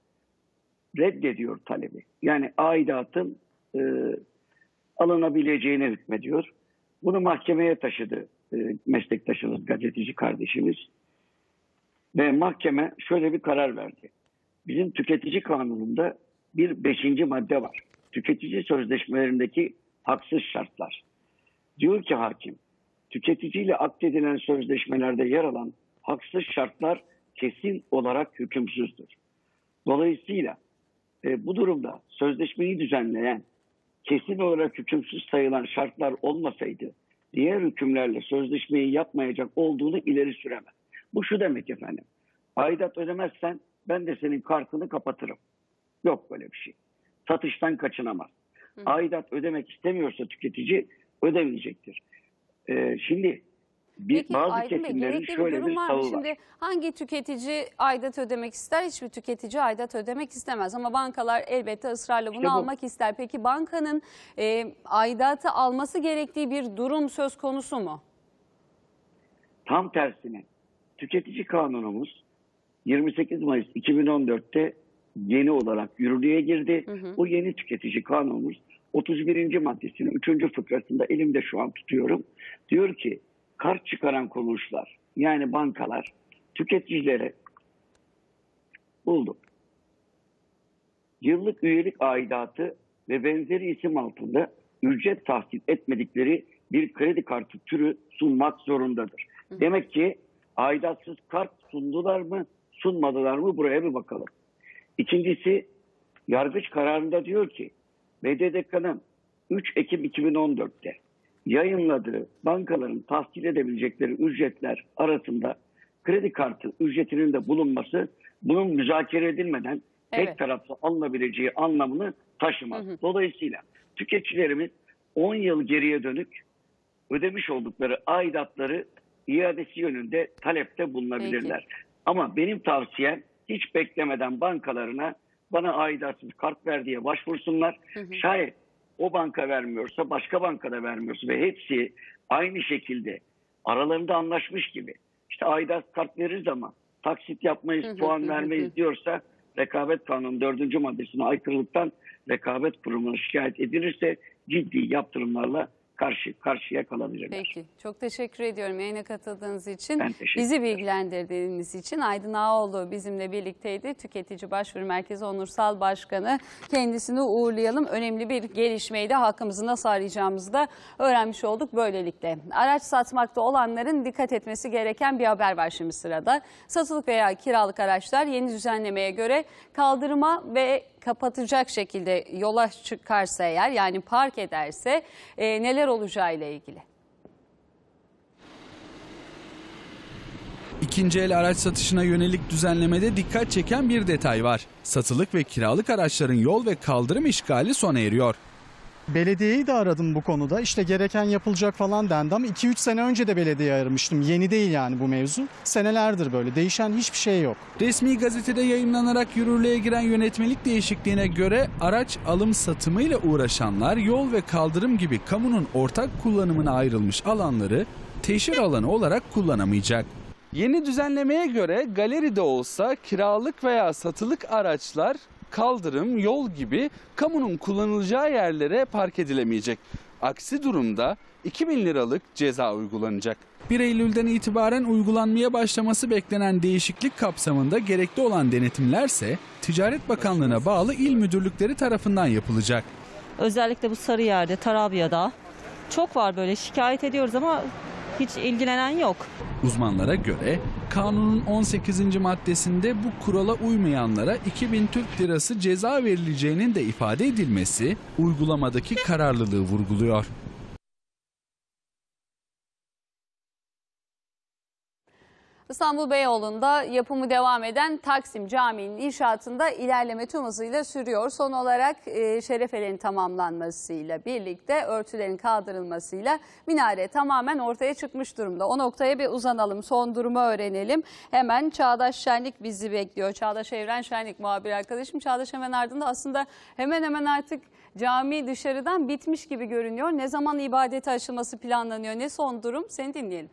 reddediyor talebi. Yani aidatın e, alınabileceğine hükmediyor. Bunu mahkemeye taşıdı e, meslektaşımız, gazeteci kardeşimiz. Ve mahkeme şöyle bir karar verdi. Bizim tüketici kanununda bir beşinci madde var. Tüketici sözleşmelerindeki haksız şartlar. Diyor ki hakim, tüketiciyle akdedilen sözleşmelerde yer alan haksız şartlar kesin olarak hükümsüzdür. Dolayısıyla e, bu durumda sözleşmeyi düzenleyen, kesin olarak hükümsüz sayılan şartlar olmasaydı, diğer hükümlerle sözleşmeyi yapmayacak olduğunu ileri süremez. Bu şu demek efendim, aidat ödemezsen ben de senin kartını kapatırım. Yok böyle bir şey. Satıştan kaçınamaz. Hı. Aidat ödemek istemiyorsa tüketici ödemeyecektir. Ee, şimdi bir, peki, bazı kesimlerin şöyle bir tavrı var. Hangi tüketici aidat ödemek ister? Hiçbir tüketici aidat ödemek istemez. Ama bankalar elbette ısrarla bunu işte bu. almak ister. Peki bankanın e, aidatı alması gerektiği bir durum söz konusu mu? Tam tersine. Tüketici kanunumuz yirmi sekiz Mayıs iki bin on dört'te yeni olarak yürürlüğe girdi. Hı hı. O yeni tüketici kanunumuz otuz birinci maddesinin üçüncü fıkrasında elimde şu an tutuyorum. Diyor ki kart çıkaran kuruluşlar yani bankalar tüketicilere bulduk. Yıllık üyelik aidatı ve benzeri isim altında ücret tahsil etmedikleri bir kredi kartı türü sunmak zorundadır. Hı hı. Demek ki aidatsız kart sundular mı, sunmadılar mı buraya bir bakalım. İkincisi, yargıç kararında diyor ki, B D D K'nın üç Ekim iki bin on dört'te yayınladığı bankaların tahsil edebilecekleri ücretler arasında kredi kartı ücretinin de bulunması, bunun müzakere edilmeden evet. tek taraflı alınabileceği anlamını taşımaz. Hı hı. Dolayısıyla tüketicilerimiz on yıl geriye dönük ödemiş oldukları aidatları iadesi yönünde talepte bulunabilirler. Peki. Ama benim tavsiyem hiç beklemeden bankalarına bana aidatsız kart ver diye başvursunlar. Hı hı. Şayet o banka vermiyorsa başka bankada vermiyorsa ve hepsi aynı şekilde aralarında anlaşmış gibi işte aidatsız kart veririz ama taksit yapmayız, hı hı, puan hı, vermeyiz hı, hı. diyorsa rekabet kanunun dördüncü maddesine aykırılıktan rekabet kurumuna şikayet edilirse ciddi yaptırımlarla karşı karşıya kalabilirler. Peki. Çok teşekkür ediyorum yayına katıldığınız için. Bizi bilgilendirdiğiniz için. Aydın Ağaoğlu bizimle birlikteydi. Tüketici Başvuru Merkezi Onursal Başkanı. Kendisini uğurlayalım. Önemli bir gelişmeydi. Hakkımızı nasıl arayacağımızı da öğrenmiş olduk böylelikle. Araç satmakta olanların dikkat etmesi gereken bir haber var şimdi sırada. Satılık veya kiralık araçlar yeni düzenlemeye göre kaldırıma ve kapatacak şekilde yola çıkarsa eğer yani park ederse e, neler olacağıyla ilgili. İkinci el araç satışına yönelik düzenlemede dikkat çeken bir detay var. Satılık ve kiralık araçların yol ve kaldırım işgali sona eriyor. Belediyeyi de aradım bu konuda. İşte gereken yapılacak falan dendi ama iki üç sene önce de belediye aramıştım. Yeni değil yani bu mevzu. Senelerdir böyle. Değişen hiçbir şey yok. Resmi gazetede yayımlanarak yürürlüğe giren yönetmelik değişikliğine göre araç alım satımıyla uğraşanlar yol ve kaldırım gibi kamunun ortak kullanımına ayrılmış alanları teşhir alanı olarak kullanamayacak. Yeni düzenlemeye göre galeride olsa kiralık veya satılık araçlar kaldırım, yol gibi kamunun kullanılacağı yerlere park edilemeyecek. Aksi durumda iki bin liralık ceza uygulanacak. bir Eylül'den itibaren uygulanmaya başlaması beklenen değişiklik kapsamında gerekli olan denetimlerse Ticaret Bakanlığı'na bağlı il müdürlükleri tarafından yapılacak. Özellikle bu Sarıyer'de, Tarabya'da çok var böyle şikayet ediyoruz ama hiç ilgilenen yok. Uzmanlara göre kanunun on sekizinci maddesinde bu kurala uymayanlara iki bin Türk lirası ceza verileceğinin de ifade edilmesi uygulamadaki kararlılığı vurguluyor. İstanbul Beyoğlu'nda yapımı devam eden Taksim Camii'nin inşaatında ilerleme tüm hızıyla sürüyor. Son olarak e, şerefelerin tamamlanmasıyla birlikte örtülerin kaldırılmasıyla minare tamamen ortaya çıkmış durumda. O noktaya bir uzanalım, son durumu öğrenelim. Hemen Çağdaş Şenlik bizi bekliyor. Çağdaş Evren Şenlik muhabir arkadaşım. Çağdaş hemen ardında aslında hemen hemen artık cami dışarıdan bitmiş gibi görünüyor. Ne zaman ibadete açılması planlanıyor? Ne son durum? Seni dinleyelim.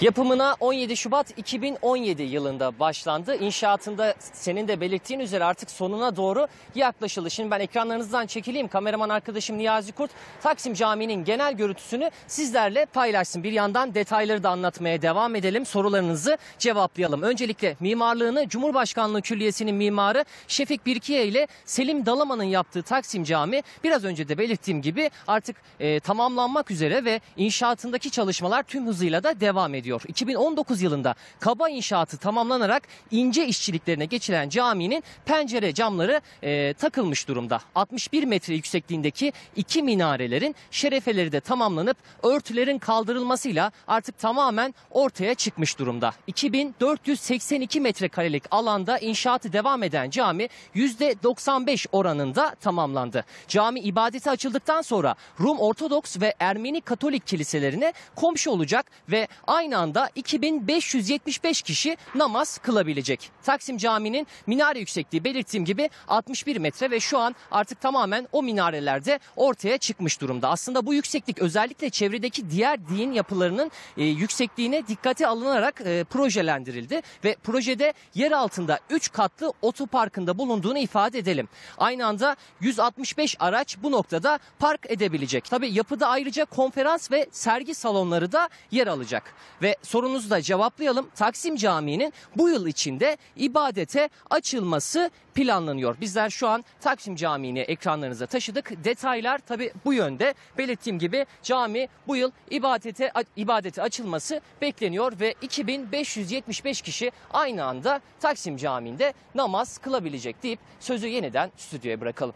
Yapımına on yedi Şubat iki bin on yedi yılında başlandı. İnşaatında senin de belirttiğin üzere artık sonuna doğru yaklaşıldı. Şimdi ben ekranlarınızdan çekileyim. Kameraman arkadaşım Niyazi Kurt Taksim Camii'nin genel görüntüsünü sizlerle paylaşsın. Bir yandan detayları da anlatmaya devam edelim. Sorularınızı cevaplayalım. Öncelikle mimarlığını Cumhurbaşkanlığı Külliyesi'nin mimarı Şefik Birkiye ile Selim Dalaman'ın yaptığı Taksim Camii biraz önce de belirttiğim gibi artık e, tamamlanmak üzere ve inşaatındaki çalışmalar tüm hızıyla da devam ediyor. iki bin on dokuz yılında kaba inşaatı tamamlanarak ince işçiliklerine geçilen caminin pencere camları e, takılmış durumda. altmış bir metre yüksekliğindeki iki minarelerin şerefeleri de tamamlanıp örtülerin kaldırılmasıyla artık tamamen ortaya çıkmış durumda. iki bin dört yüz seksen iki metrekarelik alanda inşaatı devam eden cami yüzde doksan beş oranında tamamlandı. Cami ibadete açıldıktan sonra Rum Ortodoks ve Ermeni Katolik kiliselerine komşu olacak ve aynı anda iki bin beş yüz yetmiş beş kişi namaz kılabilecek. Taksim Camii'nin minare yüksekliği belirttiğim gibi altmış bir metre ve şu an artık tamamen o minarelerde ortaya çıkmış durumda. Aslında bu yükseklik özellikle çevredeki diğer din yapılarının e, yüksekliğine dikkate alınarak e, projelendirildi ve projede yer altında üç katlı otoparkında bulunduğunu ifade edelim. Aynı anda yüz altmış beş araç bu noktada park edebilecek. Tabii yapıda ayrıca konferans ve sergi salonları da yer alacak. Ve sorunuzu da cevaplayalım. Taksim Camii'nin bu yıl içinde ibadete açılması planlanıyor. Bizler şu an Taksim Camii'ni ekranlarınıza taşıdık. Detaylar tabii bu yönde. Belirttiğim gibi cami bu yıl ibadete ibadete açılması bekleniyor ve iki bin beş yüz yetmiş beş kişi aynı anda Taksim Camii'nde namaz kılabilecek deyip sözü yeniden stüdyoya bırakalım.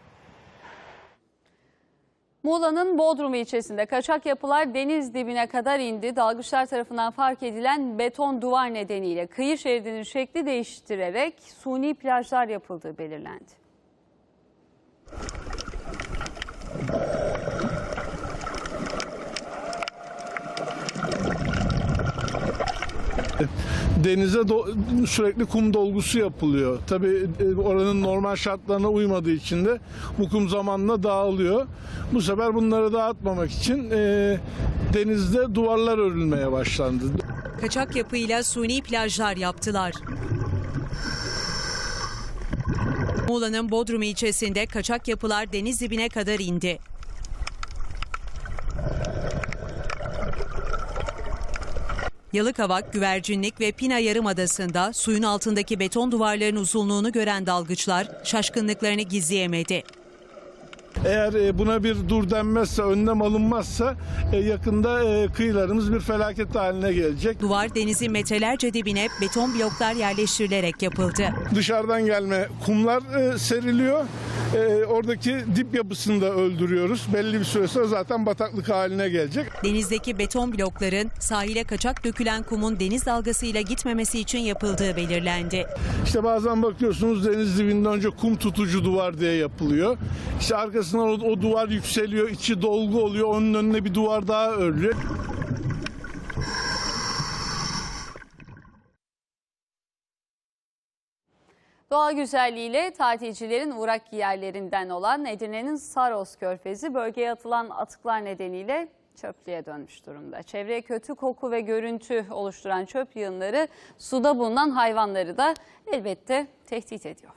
Muğla'nın Bodrum ilçesinde kaçak yapılar deniz dibine kadar indi. Dalgıçlar tarafından fark edilen beton duvar nedeniyle kıyı şeridinin şekli değiştirerek suni plajlar yapıldığı belirlendi. Denize do sürekli kum dolgusu yapılıyor. Tabii oranın normal şartlarına uymadığı için de bu kum zamanla dağılıyor. Bu sefer bunları dağıtmamak için e, denizde duvarlar örülmeye başlandı. Kaçak yapıyla suni plajlar yaptılar. Muğla'nın Bodrum ilçesinde kaçak yapılar deniz dibine kadar indi. Yalıkavak, Güvercinlik ve Pina Yarımadası'nda suyun altındaki beton duvarların uzunluğunu gören dalgıçlar şaşkınlıklarını gizleyemedi. Eğer buna bir dur denmezse, önlem alınmazsa yakında kıyılarımız bir felaket haline gelecek. Duvar denizin metrelerce dibine beton bloklar yerleştirilerek yapıldı. Dışarıdan gelme kumlar seriliyor. Oradaki dip yapısını da öldürüyoruz. Belli bir süre sonra zaten bataklık haline gelecek. Denizdeki beton blokların sahile kaçak dökülen kumun deniz dalgasıyla gitmemesi için yapıldığı belirlendi. İşte bazen bakıyorsunuz deniz dibinde önce kum tutucu duvar diye yapılıyor. İşte arkasından o, o duvar yükseliyor, içi dolgu oluyor, onun önüne bir duvar daha örülüyor. Doğal güzelliğiyle tatilcilerin uğrak yerlerinden olan Edirne'nin Saros Körfezi bölgeye atılan atıklar nedeniyle çöplüğe dönmüş durumda. Çevreye kötü koku ve görüntü oluşturan çöp yığınları suda bulunan hayvanları da elbette tehdit ediyor.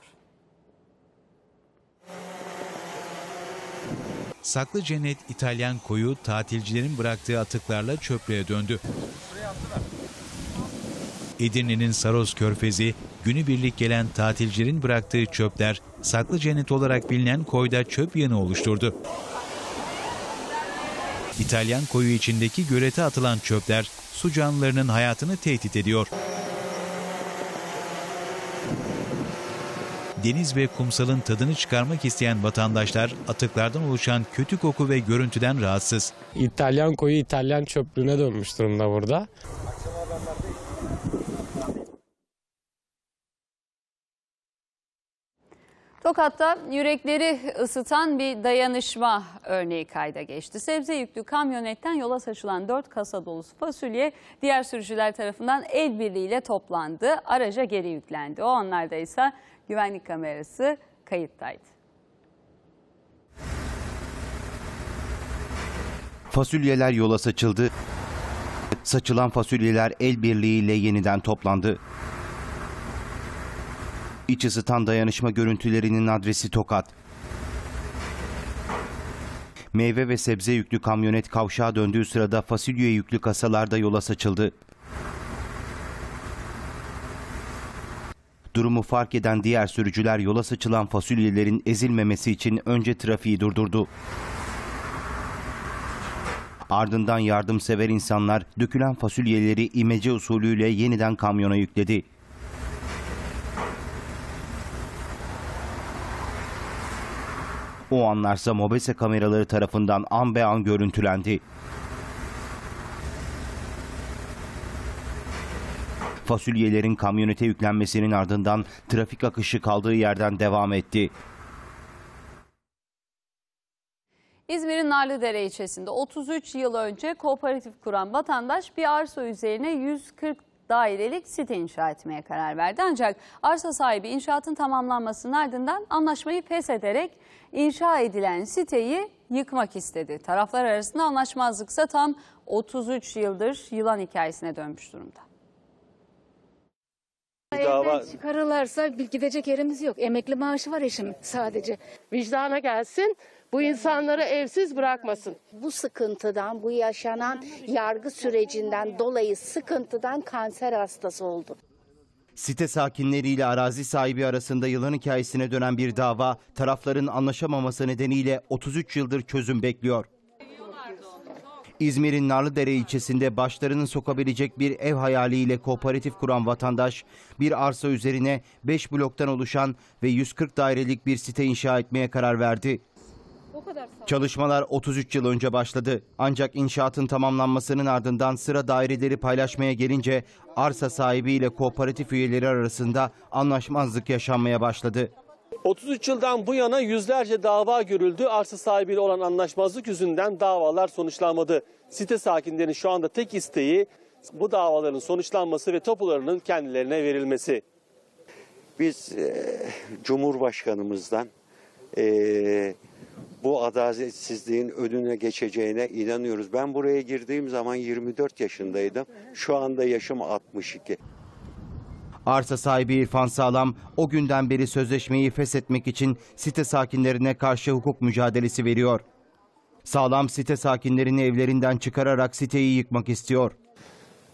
Saklı Cennet İtalyan koyu tatilcilerin bıraktığı atıklarla çöplüğe döndü. Edirne'nin Saros Körfezi, günübirlik gelen tatilcilerin bıraktığı çöpler, Saklı Cennet olarak bilinen koyda çöp yığını oluşturdu. İtalyan koyu içindeki gölete atılan çöpler, su canlılarının hayatını tehdit ediyor. Deniz ve kumsalın tadını çıkarmak isteyen vatandaşlar atıklardan oluşan kötü koku ve görüntüden rahatsız. İtalyan koyu İtalyan çöplüğüne dönmüş durumda burada. Tokat'ta yürekleri ısıtan bir dayanışma örneği kayda geçti. Sebze yüklü kamyonetten yola saçılan dört kasa dolusu fasulye diğer sürücüler tarafından el birliğiyle toplandı. Araca geri yüklendi. O anlarda ise güvenlik kamerası kayıttaydı. Fasulyeler yola saçıldı. Saçılan fasulyeler el birliğiyle yeniden toplandı. İç ısıtan dayanışma görüntülerinin adresi Tokat. Meyve ve sebze yüklü kamyonet kavşağa döndüğü sırada fasulye yüklü kasalarda yola saçıldı. Durumu fark eden diğer sürücüler yola saçılan fasulyelerin ezilmemesi için önce trafiği durdurdu. Ardından yardımsever insanlar dökülen fasulyeleri imece usulüyle yeniden kamyona yükledi. O anlarsa mobese kameraları tarafından an be an görüntülendi. Fasulyelerin kamyonete yüklenmesinin ardından trafik akışı kaldığı yerden devam etti. İzmir'in Narlıdere ilçesinde otuz üç yıl önce kooperatif kuran vatandaş bir arsa üzerine yüz kırk dairelik site inşa etmeye karar verdi. Ancak arsa sahibi inşaatın tamamlanmasının ardından anlaşmayı feshederek inşa edilen siteyi yıkmak istedi. Taraflar arasında anlaşmazlıksa tam otuz üç yıldır yılan hikayesine dönmüş durumda. Evden çıkarırlarsa gidecek yerimiz yok. Emekli maaşı var eşim sadece. Vicdana gelsin. Bu insanları evsiz bırakmasın. Bu sıkıntıdan, bu yaşanan yargı sürecinden dolayı sıkıntıdan kanser hastası oldu. Site sakinleriyle arazi sahibi arasında yılan hikayesine dönen bir dava, tarafların anlaşamaması nedeniyle otuz üç yıldır çözüm bekliyor. İzmir'in Narlıdere ilçesinde başlarını sokabilecek bir ev hayaliyle kooperatif kuran vatandaş, bir arsa üzerine beş bloktan oluşan ve yüz kırk dairelik bir site inşa etmeye karar verdi. Çalışmalar otuz üç yıl önce başladı. Ancak inşaatın tamamlanmasının ardından sıra daireleri paylaşmaya gelince arsa sahibi ile kooperatif üyeleri arasında anlaşmazlık yaşanmaya başladı. otuz üç yıldan bu yana yüzlerce dava görüldü. Arsa sahibiyle olan anlaşmazlık yüzünden davalar sonuçlanmadı. Site sakinlerinin şu anda tek isteği bu davaların sonuçlanması ve tapularının kendilerine verilmesi. Biz e, Cumhurbaşkanımızdan e, bu adaletsizliğin önüne geçeceğine inanıyoruz. Ben buraya girdiğim zaman yirmi dört yaşındaydım. Şu anda yaşım altmış iki. Arsa sahibi İrfan Sağlam o günden beri sözleşmeyi feshetmek için site sakinlerine karşı hukuk mücadelesi veriyor. Sağlam site sakinlerini evlerinden çıkararak siteyi yıkmak istiyor.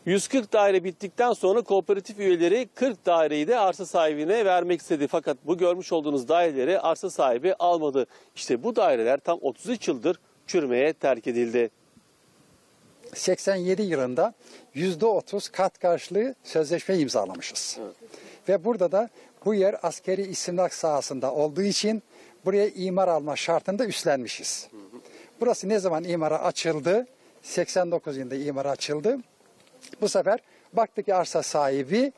yüz kırk daire bittikten sonra kooperatif üyeleri kırk daireyi de arsa sahibine vermek istedi. Fakat bu görmüş olduğunuz daireleri arsa sahibi almadı. İşte bu daireler tam otuz üç yıldır çürümeye terk edildi. seksen yedi yılında yüzde otuz kat karşılığı sözleşme imzalamışız. Evet. Ve burada da bu yer askeri istimlak sahasında olduğu için buraya imar alma şartında üstlenmişiz. Hı hı. Burası ne zaman imara açıldı? seksen dokuz yılında imara açıldı. Bu sefer baktık ki arsa sahibi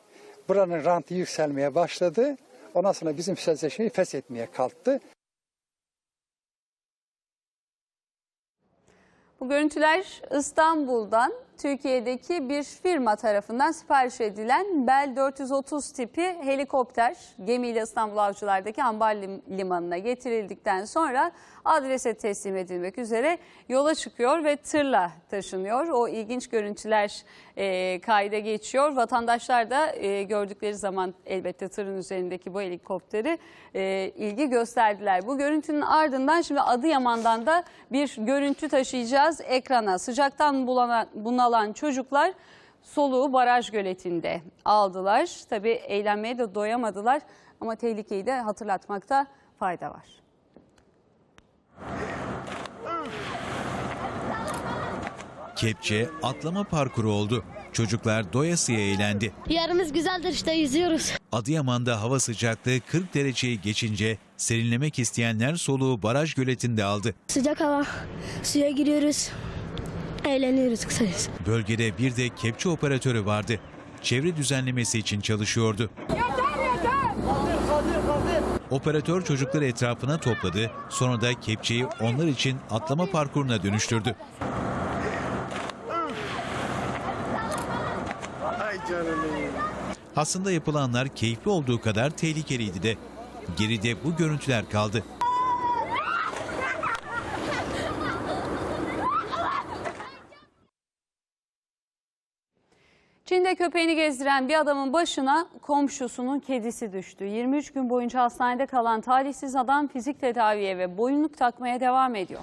buranın rantı yükselmeye başladı. Ondan sonra bizim sözleşmeyi feshetmeye kalktı. Bu görüntüler İstanbul'dan Türkiye'deki bir firma tarafından sipariş edilen Bell dört yüz otuz tipi helikopter gemiyle İstanbul Avcılar'daki ambar limanına getirildikten sonra adrese teslim edilmek üzere yola çıkıyor ve tırla taşınıyor. O ilginç görüntüler e, kayda geçiyor. Vatandaşlar da e, gördükleri zaman elbette tırın üzerindeki bu helikopteri e, ilgi gösterdiler. Bu görüntünün ardından şimdi Adıyaman'dan da bir görüntü taşıyacağız ekrana. Sıcaktan bulanan, bunalım alan çocuklar soluğu baraj göletinde aldılar. Tabii eğlenmeye de doyamadılar ama tehlikeyi de hatırlatmakta fayda var. Kepçe atlama parkuru oldu. Çocuklar doyasıya eğlendi. Yarımız güzeldir işte, yüzüyoruz. Adıyaman'da hava sıcaklığı kırk dereceyi geçince serinlemek isteyenler soluğu baraj göletinde aldı. Sıcak hava, suya giriyoruz. Eğleniyoruz kısacası. Bölgede bir de kepçe operatörü vardı. Çevre düzenlemesi için çalışıyordu. Yeter, yeter. Kaldır, kaldır, kaldır. Operatör çocukları etrafına topladı. Sonra da kepçeyi onlar için atlama parkuruna dönüştürdü. Ay canım. Aslında yapılanlar keyifli olduğu kadar tehlikeliydi de. Geride bu görüntüler kaldı. köpeğini gezdiren bir adamın başına komşusunun kedisi düştü. yirmi üç gün boyunca hastanede kalan talihsiz adam fizik tedaviye ve boyunluk takmaya devam ediyor.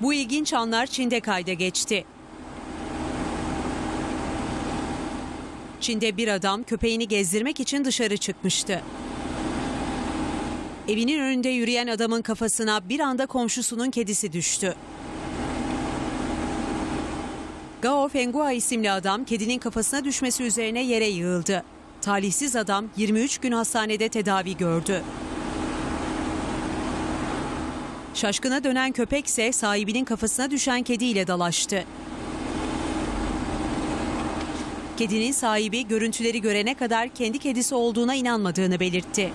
Bu ilginç anlar Çin'de kayda geçti. Çin'de bir adam köpeğini gezdirmek için dışarı çıkmıştı. Evinin önünde yürüyen adamın kafasına bir anda komşusunun kedisi düştü. Gao Fenghua isimli adam kedinin kafasına düşmesi üzerine yere yığıldı. Talihsiz adam yirmi üç gün hastanede tedavi gördü. Şaşkına dönen köpek ise sahibinin kafasına düşen kediyle dalaştı. Kedinin sahibi görüntüleri görene kadar kendi kedisi olduğuna inanmadığını belirtti.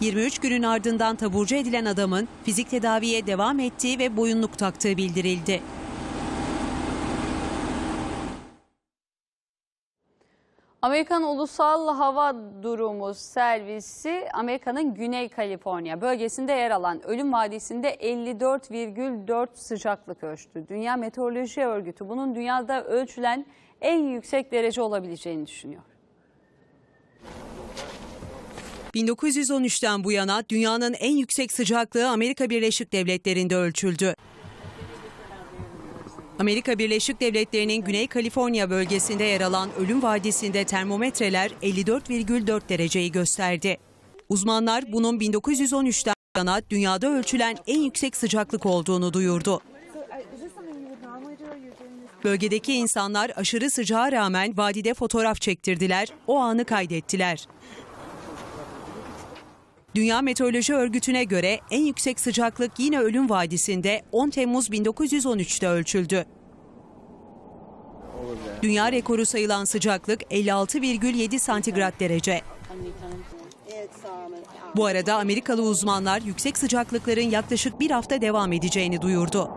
yirmi üç günün ardından taburcu edilen adamın fizik tedaviye devam ettiği ve boyunluk taktığı bildirildi. Amerikan Ulusal Hava Durumu Servisi, Amerika'nın Güney Kaliforniya bölgesinde yer alan Ölüm Vadisi'nde elli dört virgül dört sıcaklık ölçtü. Dünya Meteoroloji Örgütü bunun dünyada ölçülen en yüksek derece olabileceğini düşünüyor. bin dokuz yüz on üç'ten bu yana dünyanın en yüksek sıcaklığı Amerika Birleşik Devletleri'nde ölçüldü. Amerika Birleşik Devletleri'nin Güney Kaliforniya bölgesinde yer alan Ölüm Vadisi'nde termometreler elli dört virgül dört dereceyi gösterdi. Uzmanlar bunun bin dokuz yüz on üç'ten bu yana dünyada ölçülen en yüksek sıcaklık olduğunu duyurdu. Bölgedeki insanlar aşırı sıcağa rağmen vadide fotoğraf çektirdiler, o anı kaydettiler. Dünya Meteoroloji Örgütü'ne göre en yüksek sıcaklık yine Ölüm Vadisi'nde on Temmuz bin dokuz yüz on üç'te ölçüldü. Dünya rekoru sayılan sıcaklık elli altı virgül yedi santigrat derece. Bu arada Amerikalı uzmanlar yüksek sıcaklıkların yaklaşık bir hafta devam edeceğini duyurdu.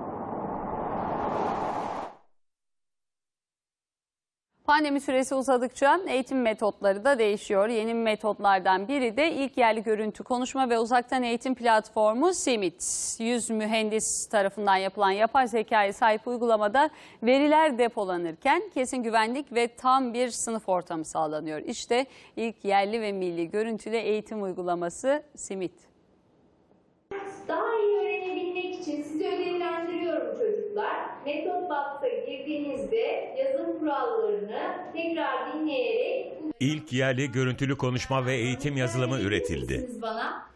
Pandemi süresi uzadıkça eğitim metotları da değişiyor. Yeni metotlardan biri de ilk yerli görüntü konuşma ve uzaktan eğitim platformu simit. yüz mühendis tarafından yapılan yapay zekaya sahip uygulamada veriler depolanırken kesin güvenlik ve tam bir sınıf ortamı sağlanıyor. İşte ilk yerli ve milli görüntüle eğitim uygulaması simit. Daha iyi öğrenebilmek için sizi ödevlendiriyorum çocuklar. Metot Box'a girdiğinizde yazım kurallarını tekrar dinleyerek... İlk yerli görüntülü konuşma ve eğitim yazılımı üretildi. Bana.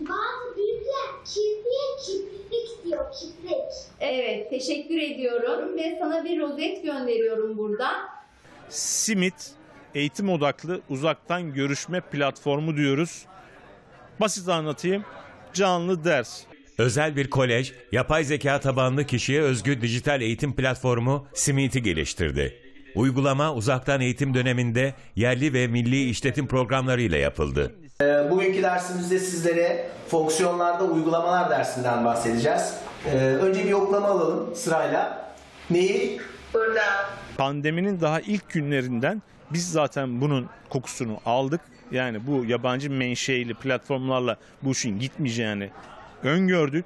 Bazı büyükler çiftlik, çiftlik diyor, çiftlik. Evet, teşekkür ediyorum ve sana bir rozet gönderiyorum buradan. simit, eğitim odaklı uzaktan görüşme platformu diyoruz. Basit anlatayım, canlı ders. Özel bir kolej, yapay zeka tabanlı kişiye özgü dijital eğitim platformu simit'i geliştirdi. Uygulama uzaktan eğitim döneminde yerli ve milli işletim programlarıyla yapıldı. E, bugünkü dersimizde sizlere fonksiyonlarda uygulamalar dersinden bahsedeceğiz. E, önce bir yoklama alalım sırayla. Neyi? Burada. Pandeminin daha ilk günlerinden biz zaten bunun kokusunu aldık. Yani bu yabancı menşeili platformlarla bu işin gitmeyeceğini öngördük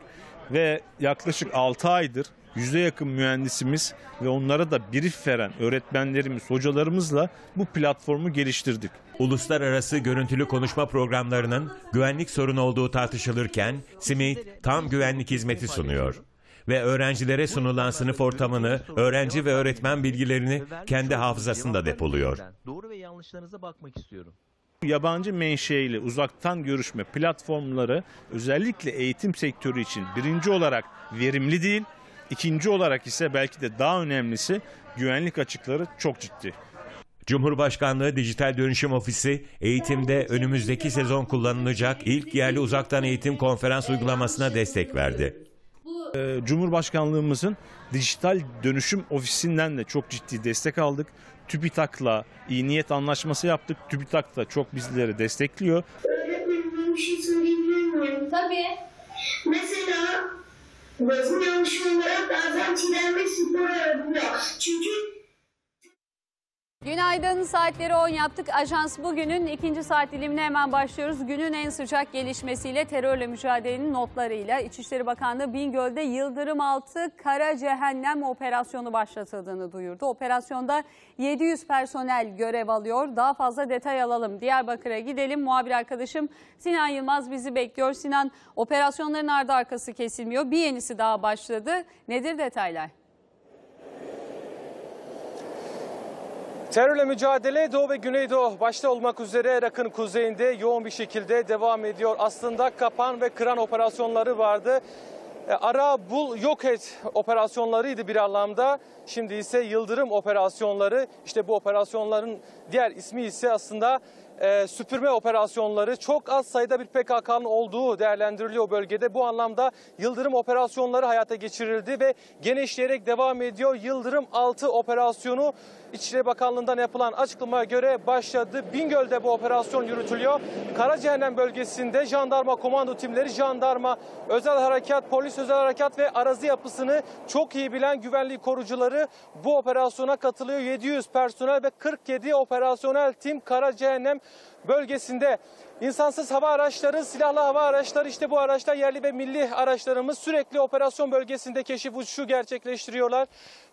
ve yaklaşık altı aydır yüze yakın mühendisimiz ve onlara da brief veren öğretmenlerimiz, hocalarımızla bu platformu geliştirdik. Uluslararası görüntülü konuşma programlarının güvenlik sorunu olduğu tartışılırken simit tam güvenlik hizmeti sunuyor. Ve öğrencilere sunulan sınıf ortamını, öğrenci ve öğretmen bilgilerini kendi hafızasında depoluyor. Doğru ve yanlışlarınıza bakmak istiyorum. Yabancı menşeili uzaktan görüşme platformları özellikle eğitim sektörü için birinci olarak verimli değil, ikinci olarak ise belki de daha önemlisi güvenlik açıkları çok ciddi. Cumhurbaşkanlığı Dijital Dönüşüm Ofisi eğitimde önümüzdeki sezon kullanılacak ilk yerli uzaktan eğitim konferans uygulamasına destek verdi. Cumhurbaşkanlığımızın Dijital Dönüşüm Ofisi'nden de çok ciddi destek aldık. TÜBİTAK'la iyi niyet anlaşması yaptık. TÜBİTAK da çok bizleri destekliyor. Öğretmenim ben bir şey söyleyebilir miyim? Tabii. Mesela basın yanlışı olarak bazen çiğdenmek spor aralıyor. Çünkü Günaydın, saatleri on yaptık. Ajans bugünün ikinci saat dilimine hemen başlıyoruz. Günün en sıcak gelişmesiyle, terörle mücadelenin notlarıyla. İçişleri Bakanlığı Bingöl'de Yıldırım Altı Kara Cehennem operasyonu başlatıldığını duyurdu. Operasyonda yedi yüz personel görev alıyor. Daha fazla detay alalım. Diyarbakır'a gidelim. Muhabir arkadaşım Sinan Yılmaz bizi bekliyor. Sinan, operasyonların ardı arkası kesilmiyor. Bir yenisi daha başladı. Nedir detaylar? Terörle mücadele Doğu ve Güneydoğu başta olmak üzere Irak'ın kuzeyinde yoğun bir şekilde devam ediyor. Aslında kapan ve kıran operasyonları vardı. Ara, bul, yok et operasyonlarıydı bir anlamda. Şimdi ise yıldırım operasyonları. İşte bu operasyonların diğer ismi ise aslında e, süpürme operasyonları. Çok az sayıda bir P K K'nın olduğu değerlendiriliyor bölgede. Bu anlamda yıldırım operasyonları hayata geçirildi ve genişleyerek devam ediyor. Yıldırım altı operasyonu İçişleri Bakanlığı'ndan yapılan açıklamaya göre başladı. Bingöl'de bu operasyon yürütülüyor. Karacehennem bölgesinde jandarma komando timleri, jandarma, özel harekat, polis özel harekat ve arazi yapısını çok iyi bilen güvenlik korucuları bu operasyona katılıyor. yedi yüz personel ve kırk yedi operasyonel tim Karacehennem bölgesinde. İnsansız hava araçları, silahlı hava araçları, işte bu araçlar, yerli ve milli araçlarımız sürekli operasyon bölgesinde keşif uçuşu gerçekleştiriyorlar.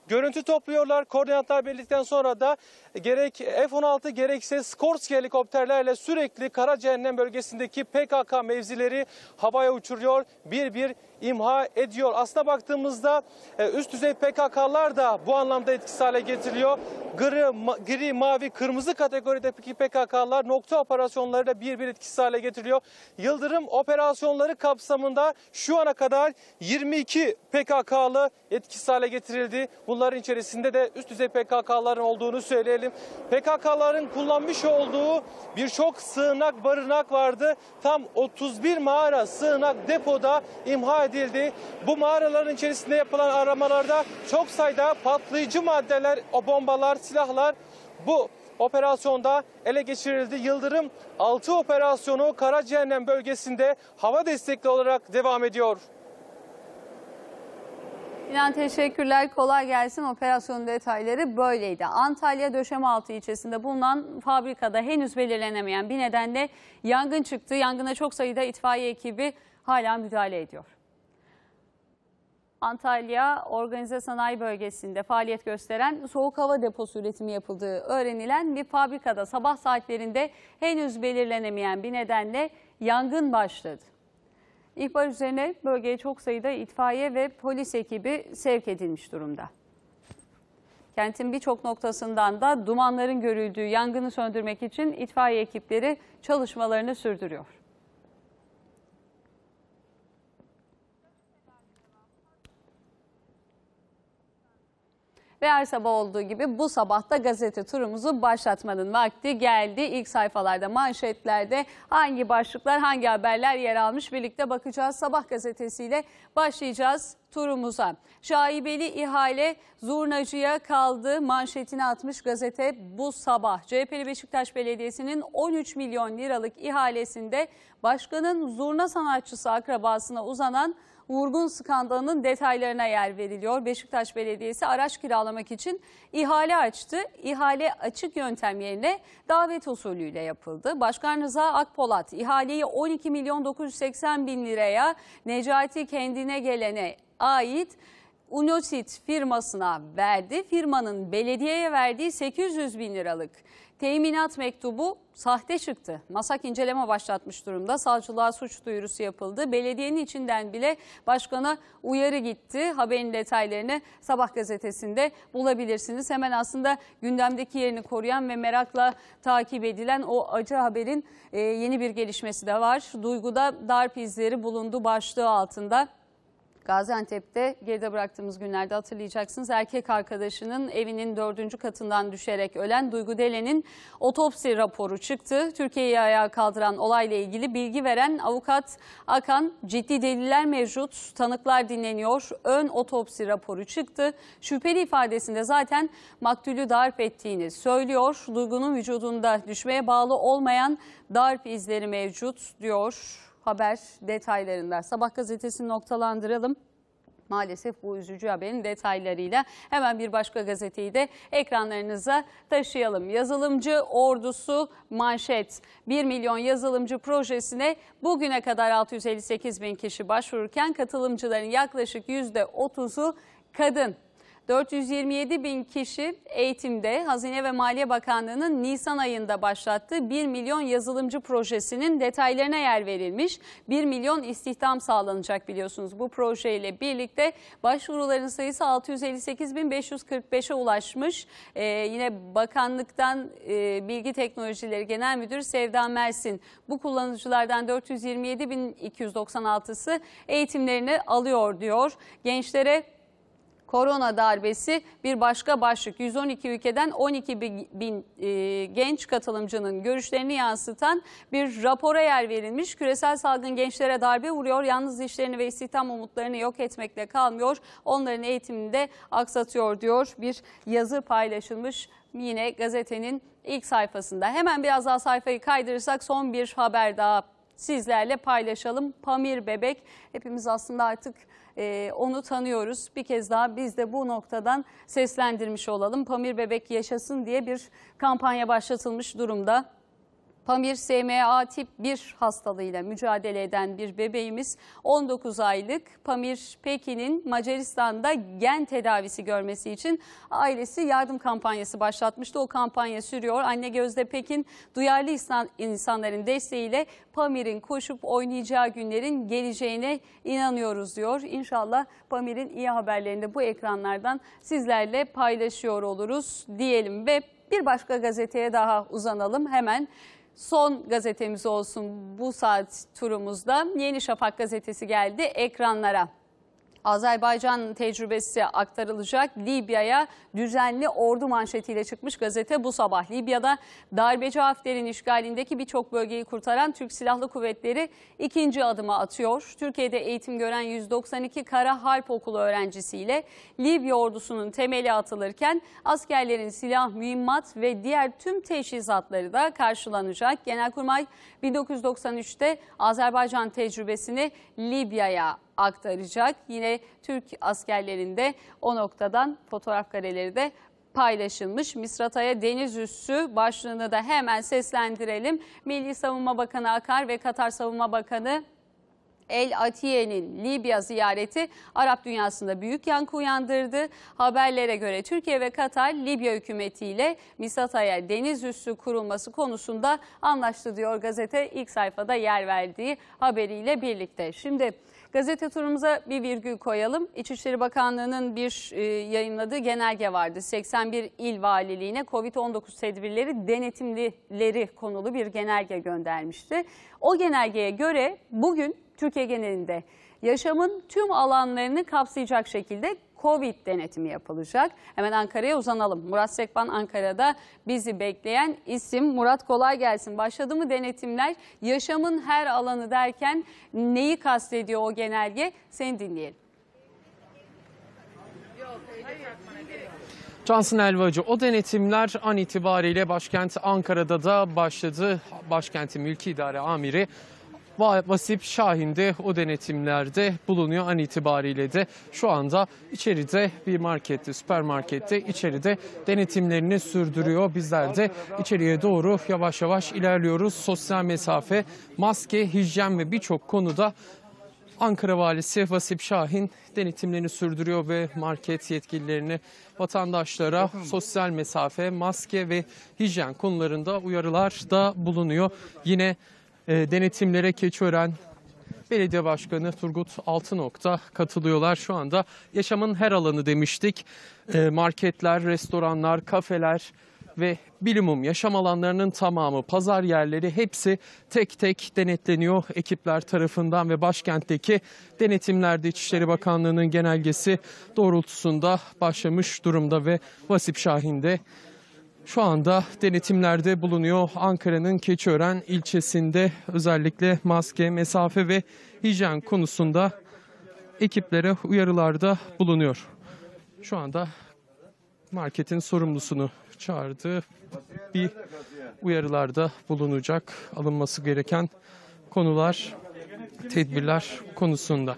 Görüntü topluyorlar. Koordinatlar belirledikten sonra da gerek F on altı gerekse Skorsky helikopterlerle sürekli Karacehennem bölgesindeki P K K mevzileri havaya uçuruyor. Bir bir imha ediyor. Aslına baktığımızda üst düzey P K K'lar da bu anlamda etkisiz hale getiriliyor. Gri, ma gri mavi, kırmızı kategorideki P K K'lar nokta operasyonlarıyla bir bir etkisiz hale getiriliyor. Yıldırım operasyonları kapsamında şu ana kadar yirmi iki P K K'lı etkisiz hale getirildi. Bunların içerisinde de üst düzey P K K'ların olduğunu söyleyelim. P K K'ların kullanmış olduğu birçok sığınak, barınak vardı. Tam otuz bir mağara, sığınak, depoda imha edildi. Bu mağaraların içerisinde yapılan aramalarda çok sayıda patlayıcı maddeler, o bombalar, silahlar bu operasyonda ele geçirildi. Yıldırım altı operasyonu Karacehennem bölgesinde hava destekli olarak devam ediyor. İnan, teşekkürler. Kolay gelsin. Operasyonun detayları böyleydi. Antalya Döşemealtı ilçesinde bulunan fabrikada henüz belirlenemeyen bir nedenle yangın çıktı. Yangına çok sayıda itfaiye ekibi hala müdahale ediyor. Antalya Organize Sanayi Bölgesi'nde faaliyet gösteren soğuk hava deposu üretimi yapıldığı öğrenilen bir fabrikada sabah saatlerinde henüz belirlenemeyen bir nedenle yangın başladı. İhbar üzerine bölgeye çok sayıda itfaiye ve polis ekibi sevk edilmiş durumda. Kentin birçok noktasından da dumanların görüldüğü yangını söndürmek için itfaiye ekipleri çalışmalarını sürdürüyor. Ve her sabah olduğu gibi bu sabah da gazete turumuzu başlatmanın vakti geldi. İlk sayfalarda, manşetlerde hangi başlıklar, hangi haberler yer almış birlikte bakacağız. Sabah gazetesiyle başlayacağız turumuza. Şaibeli ihale zurnacıya kaldı manşetini atmış gazete bu sabah. C H P'li Beşiktaş Belediyesi'nin on üç milyon liralık ihalesinde başkanın zurna sanatçısı akrabasına uzanan vurgun skandalının detaylarına yer veriliyor. Beşiktaş Belediyesi araç kiralamak için ihale açtı. İhale açık yöntem yerine davet usulüyle yapıldı. Başkan Rıza Akpolat ihaleyi on iki milyon dokuz yüz seksen bin liraya Necati Kendine Gelene ait Unosit firmasına verdi. Firmanın belediyeye verdiği sekiz yüz bin liralık teminat mektubu sahte çıktı. MASAK inceleme başlatmış durumda. Savcılığa suç duyurusu yapıldı. Belediyenin içinden bile başkana uyarı gitti. Haberin detaylarını Sabah gazetesinde bulabilirsiniz. Hemen aslında gündemdeki yerini koruyan ve merakla takip edilen o acı haberin yeni bir gelişmesi de var. Duyguda darp izleri bulundu başlığı altında. Gaziantep'te geride bıraktığımız günlerde hatırlayacaksınız, erkek arkadaşının evinin dördüncü katından düşerek ölen Duygu Delen'in otopsi raporu çıktı. Türkiye'yi ayağa kaldıran olayla ilgili bilgi veren avukat Akan, ciddi deliller mevcut, tanıklar dinleniyor, ön otopsi raporu çıktı. Şüpheli ifadesinde zaten maktulü darp ettiğini söylüyor. Duygu'nun vücudunda düşmeye bağlı olmayan darp izleri mevcut diyor. Haber detaylarında. Sabah gazetesini noktalandıralım. Maalesef bu üzücü haberin detaylarıyla hemen bir başka gazeteyi de ekranlarınıza taşıyalım. Yazılımcı ordusu manşet. bir milyon yazılımcı projesine bugüne kadar altı yüz elli sekiz bin kişi başvururken katılımcıların yaklaşık yüzde otuzu kadın. dört yüz yirmi yedi bin kişi eğitimde. Hazine ve Maliye Bakanlığı'nın Nisan ayında başlattığı bir milyon yazılımcı projesinin detaylarına yer verilmiş. bir milyon istihdam sağlanacak biliyorsunuz. Bu projeyle birlikte başvuruların sayısı altı yüz elli sekiz bin beş yüz kırk beşe ulaşmış. Ee, yine Bakanlıktan e, Bilgi Teknolojileri Genel Müdürü Sevda Mersin bu kullanıcılardan dört yüz yirmi yedi bin iki yüz doksan altısı eğitimlerini alıyor diyor. Gençlere korona darbesi bir başka başlık. yüz on iki ülkeden on iki bin e, genç katılımcının görüşlerini yansıtan bir rapora yer verilmiş. Küresel salgın gençlere darbe vuruyor. Yalnız işlerini ve istihdam umutlarını yok etmekle kalmıyor. Onların eğitimini de aksatıyor diyor. Bir yazı paylaşılmış yine gazetenin ilk sayfasında. Hemen biraz daha sayfayı kaydırırsak son bir haber daha sizlerle paylaşalım. Pamir Bebek. Hepimiz aslında artık Ee, onu tanıyoruz. Bir kez daha biz de bu noktadan seslendirmiş olalım. Pamir Bebek yaşasın diye bir kampanya başlatılmış durumda. Pamir S M A tip bir hastalığıyla mücadele eden bir bebeğimiz on dokuz aylık Pamir Pekin'in Macaristan'da gen tedavisi görmesi için ailesi yardım kampanyası başlatmıştı. O kampanya sürüyor. Anne Gözde Pekin duyarlı insan, insanların desteğiyle Pamir'in koşup oynayacağı günlerin geleceğine inanıyoruz diyor. İnşallah Pamir'in iyi haberlerini de bu ekranlardan sizlerle paylaşıyor oluruz diyelim ve bir başka gazeteye daha uzanalım hemen. Son gazetemiz olsun bu saat turumuzda. Yeni Şafak gazetesi geldi ekranlara. Azerbaycan tecrübesi aktarılacak. Libya'ya düzenli ordu manşetiyle çıkmış gazete bu sabah. Libya'da darbeci Hafter'in işgalindeki birçok bölgeyi kurtaran Türk Silahlı Kuvvetleri ikinci adımı atıyor. Türkiye'de eğitim gören yüz doksan iki Kara Harp Okulu öğrencisiyle Libya ordusunun temeli atılırken askerlerin silah, mühimmat ve diğer tüm teçhizatları da karşılanacak. Genelkurmay bin dokuz yüz doksan üçte Azerbaycan tecrübesini Libya'ya aktaracak. Yine Türk askerlerinde o noktadan fotoğraf kareleri de paylaşılmış. Misrata'ya deniz üssü başlığını da hemen seslendirelim. Milli Savunma Bakanı Akar ve Katar Savunma Bakanı El Atiye'nin Libya ziyareti Arap dünyasında büyük yankı uyandırdı. Haberlere göre Türkiye ve Katar Libya hükümetiyle Misrata'ya deniz üssü kurulması konusunda anlaştı diyor gazete ilk sayfada yer verdiği haberiyle birlikte. Şimdi gazete turumuza bir virgül koyalım. İçişleri Bakanlığı'nın bir e, yayınladığı genelge vardı. seksen bir il valiliğine kovid on dokuz tedbirleri denetimleri konulu bir genelge göndermişti. O genelgeye göre bugün Türkiye genelinde yaşamın tüm alanlarını kapsayacak şekilde Covid denetimi yapılacak. Hemen Ankara'ya uzanalım. Murat Sekban Ankara'da bizi bekleyen isim. Murat kolay gelsin. Başladı mı denetimler? Yaşamın her alanı derken neyi kastediyor o genelge? Seni dinleyelim. Cansın Helvacı, o denetimler an itibariyle başkent Ankara'da da başladı. Başkenti Mülki İdare Amiri Vasip Şahin de o denetimlerde bulunuyor an itibariyle de. Şu anda içeride bir markette, süpermarkette içeride denetimlerini sürdürüyor. Bizler de içeriye doğru yavaş yavaş ilerliyoruz. Sosyal mesafe, maske, hijyen ve birçok konuda Ankara Valisi Vasip Şahin denetimlerini sürdürüyor ve market yetkililerini vatandaşlara sosyal mesafe, maske ve hijyen konularında uyarılar da bulunuyor. Yine denetimlere Keçiören Belediye Başkanı Turgut Altınok'ta katılıyorlar. Şu anda yaşamın her alanı demiştik. Marketler, restoranlar, kafeler ve bilimum yaşam alanlarının tamamı, pazar yerleri hepsi tek tek denetleniyor ekipler tarafından ve başkentteki denetimlerde İçişleri Bakanlığı'nın genelgesi doğrultusunda başlamış durumda ve Vasip Şahin de şu anda denetimlerde bulunuyor. Ankara'nın Keçiören ilçesinde özellikle maske, mesafe ve hijyen konusunda ekiplere uyarılarda bulunuyor. Şu anda marketin sorumlusunu çağırdı. Bir uyarılarda bulunacak alınması gereken konular, tedbirler konusunda.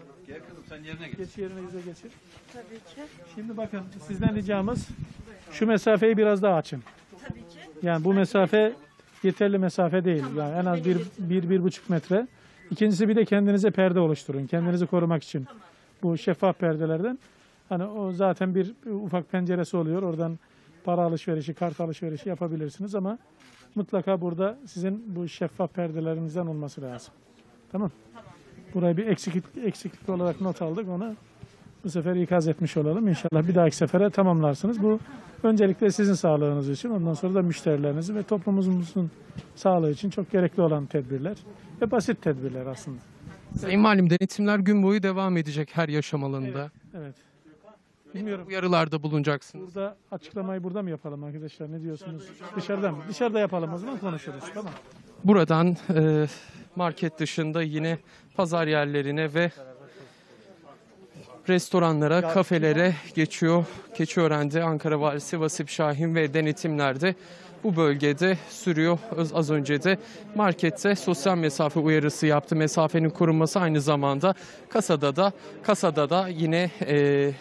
yerine geç. Geç yerinize geçin. Tabii ki. Şimdi bakın sizden ricamız şu mesafeyi biraz daha açın. Tabii ki. Yani bu mesafe yeterli mesafe değil. Tamam. Yani en az bir, bir, bir buçuk metre. İkincisi bir de kendinize perde oluşturun. Kendinizi korumak için. Tamam. Bu şeffaf perdelerden. Hani o zaten bir ufak penceresi oluyor. Oradan para alışverişi, kart alışverişi yapabilirsiniz ama mutlaka burada sizin bu şeffaf perdelerinizden olması lazım. Tamam. Tamam. Burayı bir eksiklik, eksiklik olarak not aldık. Onu bu sefer ikaz etmiş olalım. İnşallah bir dahaki sefere tamamlarsınız. Bu öncelikle sizin sağlığınız için, ondan sonra da müşterilerinizi ve toplumumuzun sağlığı için çok gerekli olan tedbirler ve basit tedbirler aslında. Sayın Valim, denetimler gün boyu devam edecek her yaşam alanında. Evet. Evet. Uyarılarda bulunacaksınız. Burada açıklamayı burada mı yapalım arkadaşlar? Ne diyorsunuz? Dışarıda mı? Dışarıda yapalım o zaman konuşuruz. Tamam. Buradan e, market dışında yine pazar yerlerine ve restoranlara, kafelere geçiyor. Keçiören'de Ankara Valisi Vasip Şahin ve denetimlerde bu bölgede sürüyor. Az önce de markette sosyal mesafe uyarısı yaptı. Mesafenin korunması aynı zamanda kasada da kasada da yine e,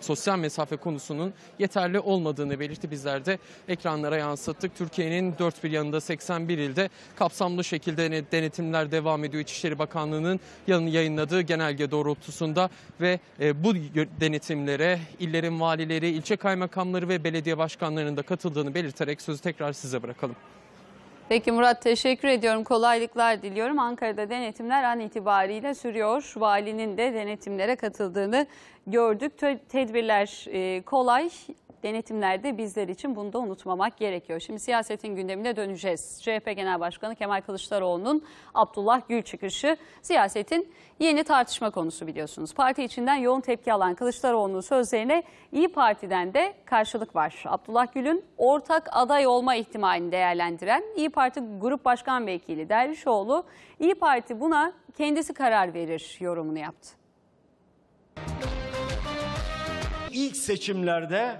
sosyal mesafe konusunun yeterli olmadığını belirtti. Bizler de ekranlara yansıttık. Türkiye'nin dört bir yanında seksen bir ilde kapsamlı şekilde denetimler devam ediyor. İçişleri Bakanlığı'nın yayınladığı genelge doğrultusunda ve bu denetimlere illerin valileri, ilçe kaymakamları ve belediye başkanlarının da katıldığını belirterek sözü tekrar size bırakalım. Peki Murat, teşekkür ediyorum. Kolaylıklar diliyorum. Ankara'da denetimler an itibariyle sürüyor. Valinin de denetimlere katıldığını gördük. Tedbirler kolay. Denetimlerde bizler için bunu da unutmamak gerekiyor. Şimdi siyasetin gündemine döneceğiz. C H P Genel Başkanı Kemal Kılıçdaroğlu'nun Abdullah Gül çıkışı siyasetin yeni tartışma konusu biliyorsunuz. Parti içinden yoğun tepki alan Kılıçdaroğlu'nun sözlerine İYİ Parti'den de karşılık var. Abdullah Gül'ün ortak aday olma ihtimalini değerlendiren İYİ Parti Grup Başkan Vekili Dervişoğlu, İYİ Parti buna kendisi karar verir yorumunu yaptı. İlk seçimlerde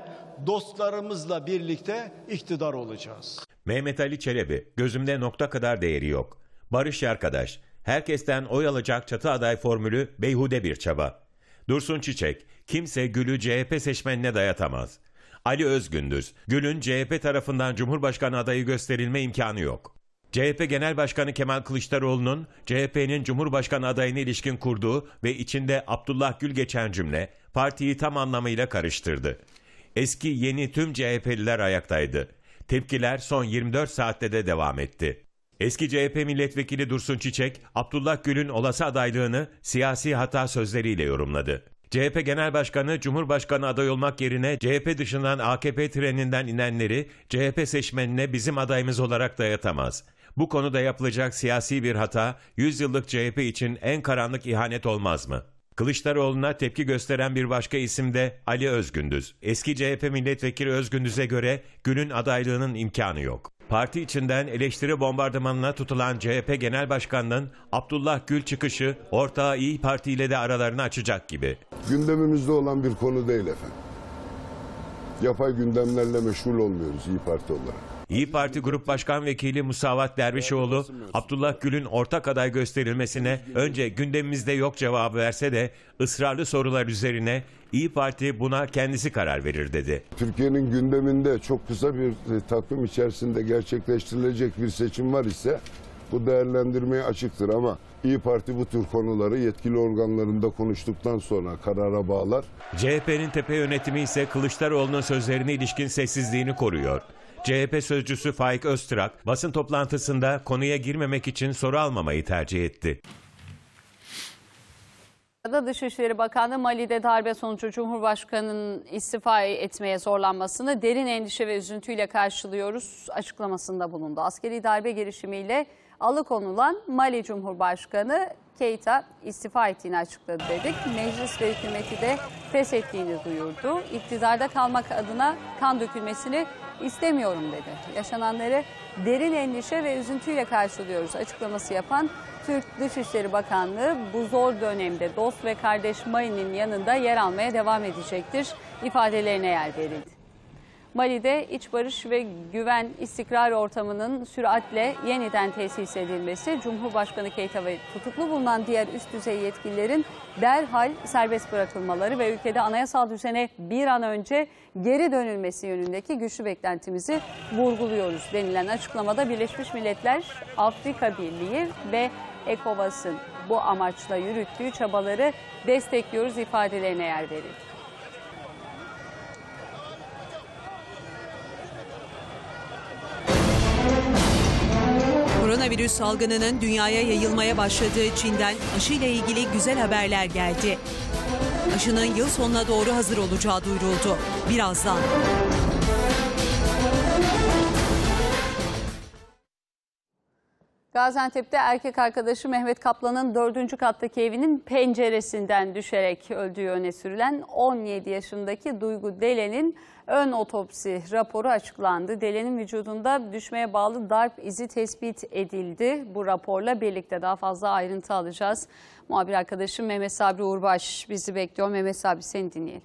dostlarımızla birlikte iktidar olacağız. Mehmet Ali Çelebi, gözümde nokta kadar değeri yok. Barış Yarkadaş, herkesten oy alacak çatı aday formülü beyhude bir çaba. Dursun Çiçek, kimse Gül'ü C H P seçmenine dayatamaz. Ali Özgündüz, Gül'ün C H P tarafından Cumhurbaşkanı adayı gösterilme imkanı yok. C H P Genel Başkanı Kemal Kılıçdaroğlu'nun C H P'nin Cumhurbaşkanı adayına ilişkin kurduğu ve içinde Abdullah Gül geçen cümle partiyi tam anlamıyla karıştırdı. Eski yeni tüm C H P'liler ayaktaydı. Tepkiler son yirmi dört saatte de devam etti. Eski C H P milletvekili Dursun Çiçek, Abdullah Gül'ün olası adaylığını siyasi hata sözleriyle yorumladı. C H P Genel Başkanı, Cumhurbaşkanı aday olmak yerine C H P dışından A K P treninden inenleri C H P seçmenine bizim adayımız olarak dayatamaz. Bu konuda yapılacak siyasi bir hata, yüz yıllık C H P için en karanlık ihanet olmaz mı? Kılıçdaroğlu'na tepki gösteren bir başka isim de Ali Özgündüz. Eski C H P milletvekili Özgündüz'e göre Gül'ün adaylığının imkanı yok. Parti içinden eleştiri bombardımanına tutulan C H P Genel Başkanı'nın Abdullah Gül çıkışı ortağı İYİ Parti ile de aralarını açacak gibi. Gündemimizde olan bir konu değil efendim. Yapay gündemlerle meşgul olmuyoruz İYİ Parti olarak. İYİ Parti Grup Başkan Vekili Musavat Dervişoğlu, Abdullah Gül'ün ortak aday gösterilmesine önce gündemimizde yok cevabı verse de ısrarlı sorular üzerine İYİ Parti buna kendisi karar verir dedi. Türkiye'nin gündeminde çok kısa bir takvim içerisinde gerçekleştirilecek bir seçim var ise bu değerlendirmeye açıktır ama İYİ Parti bu tür konuları yetkili organlarında konuştuktan sonra karara bağlar. C H P'nin tepe yönetimi ise Kılıçdaroğlu'nun sözlerine ilişkin sessizliğini koruyor. C H P sözcüsü Faik Öztrak basın toplantısında konuya girmemek için soru almamayı tercih etti. Dışişleri Bakanı Mali'de darbe sonucu Cumhurbaşkanı'nın istifa etmeye zorlanmasını derin endişe ve üzüntüyle karşılıyoruz açıklamasında bulundu. Askeri darbe girişimiyle alıkonulan Mali Cumhurbaşkanı Keita istifa ettiğini açıkladı dedik. Meclis ve hükümeti de feshettiğini duyurdu. İktidarda kalmak adına kan dökülmesini istemiyorum dedi. Yaşananları derin endişe ve üzüntüyle karşılıyoruz açıklaması yapan Türk Dışişleri Bakanlığı bu zor dönemde dost ve kardeş Mali'nin yanında yer almaya devam edecektir ifadelerine yer verildi. Mali'de iç barış ve güven istikrar ortamının süratle yeniden tesis edilmesi, Cumhurbaşkanı Keita ve tutuklu bulunan diğer üst düzey yetkililerin derhal serbest bırakılmaları ve ülkede anayasal düzene bir an önce geri dönülmesi yönündeki güçlü beklentimizi vurguluyoruz denilen açıklamada Birleşmiş Milletler, Afrika Birliği ve ECOWAS'ın bu amaçla yürüttüğü çabaları destekliyoruz ifadelerine yer verildi. Koronavirüs salgınının dünyaya yayılmaya başladığı Çin'den aşıyla ilgili güzel haberler geldi. Aşının yıl sonuna doğru hazır olacağı duyuruldu. Birazdan. Gaziantep'te erkek arkadaşı Mehmet Kaplan'ın dördüncü kattaki evinin penceresinden düşerek öldüğü öne sürülen on yedi yaşındaki Duygu Delen'in ön otopsi raporu açıklandı. Delen'in vücudunda düşmeye bağlı darp izi tespit edildi. Bu raporla birlikte daha fazla ayrıntı alacağız. Muhabir arkadaşım Mehmet Sabri Uğurbaş bizi bekliyor. Mehmet Sabri, seni dinleyelim.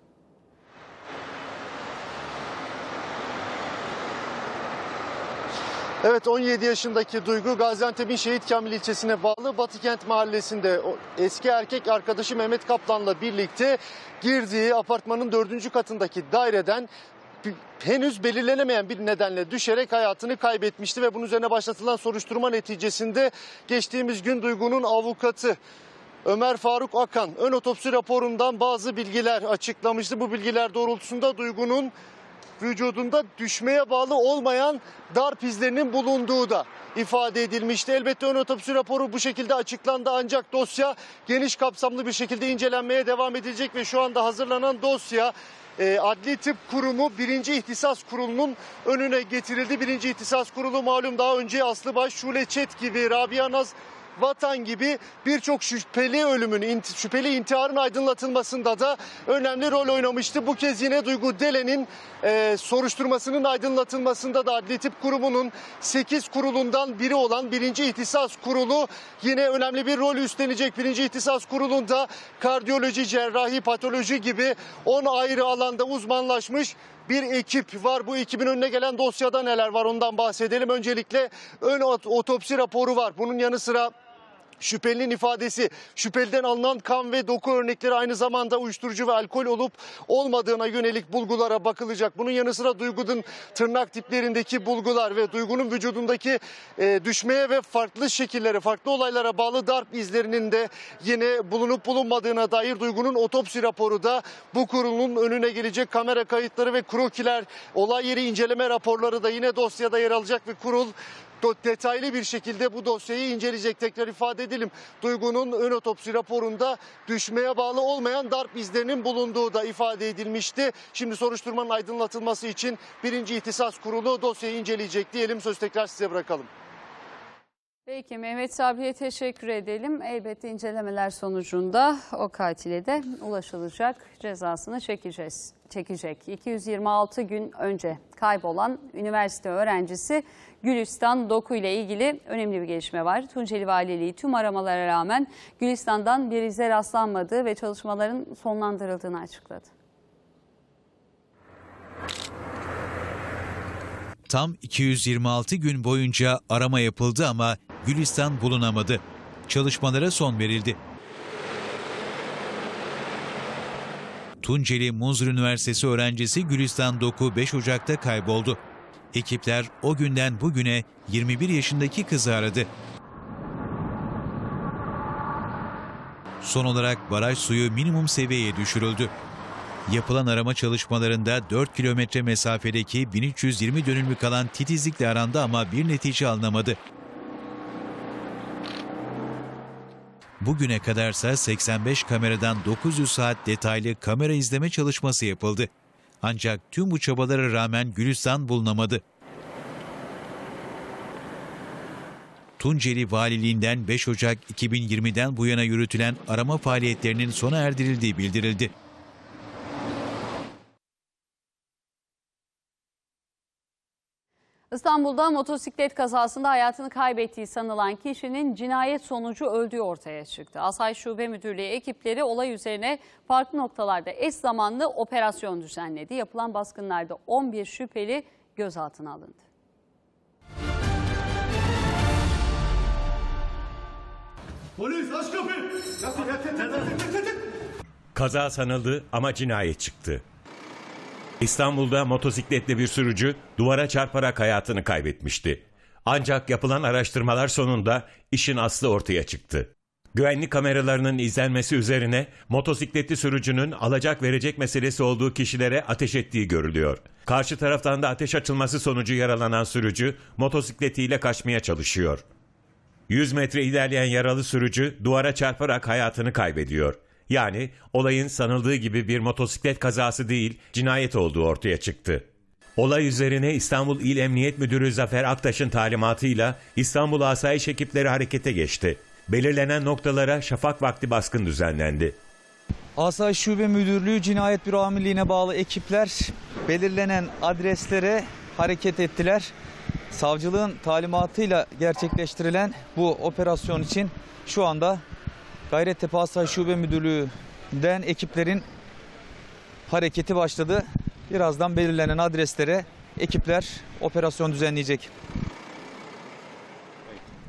Evet, on yedi yaşındaki Duygu Gaziantep'in Şehitkamil ilçesine bağlı Batıkent mahallesinde eski erkek arkadaşı Mehmet Kaplan'la birlikte girdiği apartmanın dördüncü katındaki daireden henüz belirlenemeyen bir nedenle düşerek hayatını kaybetmişti ve bunun üzerine başlatılan soruşturma neticesinde geçtiğimiz gün Duygu'nun avukatı Ömer Faruk Akan ön otopsi raporundan bazı bilgiler açıklamıştı. Bu bilgiler doğrultusunda Duygu'nun vücudunda düşmeye bağlı olmayan darp izlerinin bulunduğu da ifade edilmişti. Elbette ön otopsi raporu bu şekilde açıklandı, ancak dosya geniş kapsamlı bir şekilde incelenmeye devam edilecek ve şu anda hazırlanan dosya Adli Tıp Kurumu Birinci İhtisas Kurulu'nun önüne getirildi. Birinci İhtisas Kurulu malum daha önce Aslıbaş, Şule Çet gibi, Rabia Naz Vatan gibi birçok şüpheli ölümün, şüpheli intiharın aydınlatılmasında da önemli rol oynamıştı. Bu kez yine Duygu Delen'in e, soruşturmasının aydınlatılmasında da Adli Tıp Kurumu'nun sekiz kurulundan biri olan birinci İhtisas Kurulu yine önemli bir rol üstlenecek. birinci İhtisas Kurulu'nda kardiyoloji, cerrahi, patoloji gibi on ayrı alanda uzmanlaşmış bir ekip var. Bu ekibin önüne gelen dosyada neler var ondan bahsedelim. Öncelikle ön otopsi raporu var. Bunun yanı sıra şüphelinin ifadesi, şüpheliden alınan kan ve doku örnekleri, aynı zamanda uyuşturucu ve alkol olup olmadığına yönelik bulgulara bakılacak. Bunun yanı sıra Duygu'nun tırnak diplerindeki bulgular ve Duygu'nun vücudundaki e, düşmeye ve farklı şekillere, farklı olaylara bağlı darp izlerinin de yine bulunup bulunmadığına dair Duygu'nun otopsi raporu da bu kurulun önüne gelecek. Kamera kayıtları ve krokiler, olay yeri inceleme raporları da yine dosyada yer alacak ve kurul detaylı bir şekilde bu dosyayı inceleyecek. Tekrar ifade edelim, Duygu'nun ön otopsi raporunda düşmeye bağlı olmayan darp izlerinin bulunduğu da ifade edilmişti. Şimdi soruşturmanın aydınlatılması için birinci İhtisas Kurulu dosyayı inceleyecek diyelim. Söz tekrar size bırakalım. Peki Mehmet Sabri'ye teşekkür edelim. Elbette incelemeler sonucunda o katile de ulaşılacak, cezasını çekeceğiz. çekecek. iki yüz yirmi altı gün önce kaybolan üniversite öğrencisi Gülistan Doku ile ilgili önemli bir gelişme var. Tunceli Valiliği tüm aramalara rağmen Gülistan'dan bir ize rastlanmadığı ve çalışmaların sonlandırıldığını açıkladı. Tam iki yüz yirmi altı gün boyunca arama yapıldı ama Gülistan bulunamadı. Çalışmalara son verildi. Tunceli Muzur Üniversitesi öğrencisi Gülistan Doku beş Ocak'ta kayboldu. Ekipler o günden bugüne yirmi bir yaşındaki kızı aradı. Son olarak baraj suyu minimum seviyeye düşürüldü. Yapılan arama çalışmalarında dört kilometre mesafedeki bin üç yüz yirmi dönümlü kalan titizlikle arandı ama bir netice alınamadı. Bugüne kadarsa seksen beş kameradan dokuz yüz saat detaylı kamera izleme çalışması yapıldı. Ancak tüm bu çabalara rağmen Gülistan bulunamadı. Tunceli Valiliğinden beş Ocak iki bin yirmiden bu yana yürütülen arama faaliyetlerinin sona erdirildiği bildirildi. İstanbul'da motosiklet kazasında hayatını kaybettiği sanılan kişinin cinayet sonucu öldüğü ortaya çıktı. Asayiş Şube Müdürlüğü ekipleri olay üzerine farklı noktalarda eş zamanlı operasyon düzenledi. Yapılan baskınlarda on bir şüpheli gözaltına alındı. Polis aç kapıyı! Kaza sanıldı ama cinayet çıktı. İstanbul'da motosikletli bir sürücü duvara çarparak hayatını kaybetmişti. Ancak yapılan araştırmalar sonunda işin aslı ortaya çıktı. Güvenlik kameralarının izlenmesi üzerine motosikletli sürücünün alacak verecek meselesi olduğu kişilere ateş ettiği görülüyor. Karşı taraftan da ateş açılması sonucu yaralanan sürücü motosikletiyle kaçmaya çalışıyor. yüz metre ilerleyen yaralı sürücü duvara çarparak hayatını kaybediyor. Yani olayın sanıldığı gibi bir motosiklet kazası değil, cinayet olduğu ortaya çıktı. Olay üzerine İstanbul İl Emniyet Müdürü Zafer Aktaş'ın talimatıyla İstanbul Asayiş ekipleri harekete geçti. Belirlenen noktalara şafak vakti baskın düzenlendi. Asayiş Şube Müdürlüğü Cinayet Büro Amirliği'ne bağlı ekipler belirlenen adreslere hareket ettiler. Savcılığın talimatıyla gerçekleştirilen bu operasyon için şu anda Gayrettepe Asayiş Şube Müdürlüğü'nden ekiplerin hareketi başladı. Birazdan belirlenen adreslere ekipler operasyon düzenleyecek.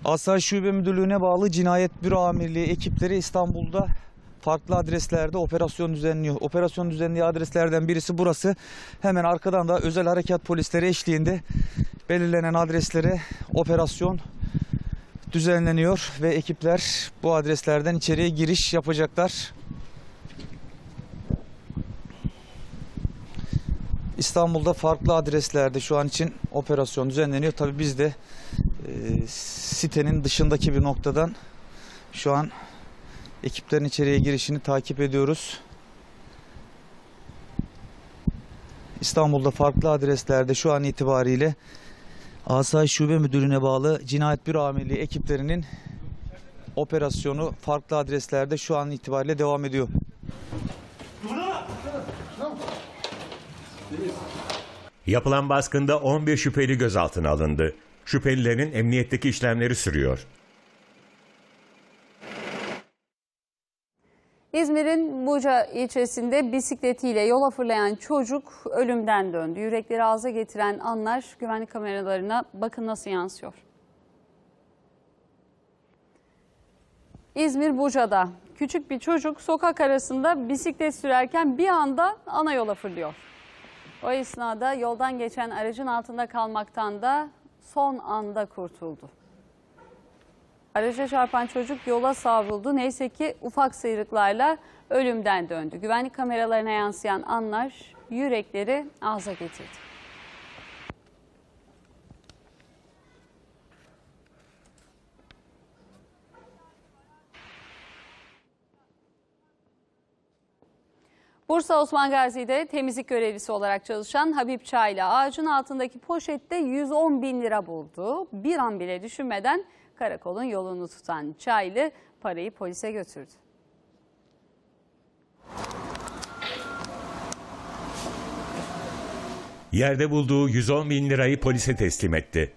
Asayiş Şube Müdürlüğü'ne bağlı Cinayet Büro Amirliği ekipleri İstanbul'da farklı adreslerde operasyon düzenliyor. Operasyon düzenliği adreslerden birisi burası. Hemen arkadan da özel harekat polisleri eşliğinde belirlenen adreslere operasyon düzenleniyor ve ekipler bu adreslerden içeriye giriş yapacaklar. İstanbul'da farklı adreslerde şu an için operasyon düzenleniyor. Tabii biz de e, sitenin dışındaki bir noktadan şu an ekiplerin içeriye girişini takip ediyoruz. İstanbul'da farklı adreslerde şu an itibariyle Asayiş Şube Müdürlüğü'ne bağlı Cinayet Büro Amirliği ekiplerinin operasyonu farklı adreslerde şu an itibariyle devam ediyor. Yapılan baskında on bir şüpheli gözaltına alındı. Şüphelilerin emniyetteki işlemleri sürüyor. İzmir'in Buca ilçesinde bisikletiyle yola fırlayan çocuk ölümden döndü. Yürekleri ağza getiren anlar güvenlik kameralarına bakın nasıl yansıyor. İzmir Buca'da küçük bir çocuk sokak arasında bisiklet sürerken bir anda ana yola fırlıyor. O esnada yoldan geçen aracın altında kalmaktan da son anda kurtuldu. Araca çarpan çocuk yola savruldu. Neyse ki ufak sıyrıklarla ölümden döndü. Güvenlik kameralarına yansıyan anlar yürekleri ağza getirdi. Bursa Osman Gazi'de temizlik görevlisi olarak çalışan Habib Çaylı ağacın altındaki poşette yüz on bin lira buldu. Bir an bile düşünmeden karakolun yolunu tutan Çaylı parayı polise götürdü. Yerde bulduğu yüz on bin lirayı polise teslim etti.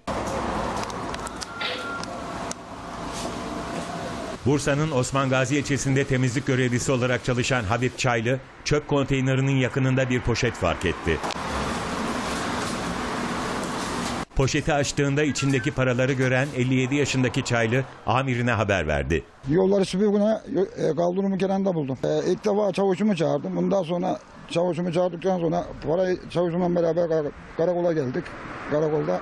Bursa'nın Osman Gazi ilçesinde temizlik görevlisi olarak çalışan Habib Çaylı çöp konteynerinin yakınında bir poşet fark etti. Poşeti açtığında içindeki paraları gören elli yedi yaşındaki Çaylı amirine haber verdi. Yolları Sübürgün'e kaldırımın kenarında buldum. Ee, ilk defa çavuşumu çağırdım. Bundan sonra çavuşumu çağırdıktan sonra parayı çavuşumla beraber karakola geldik. Karakolda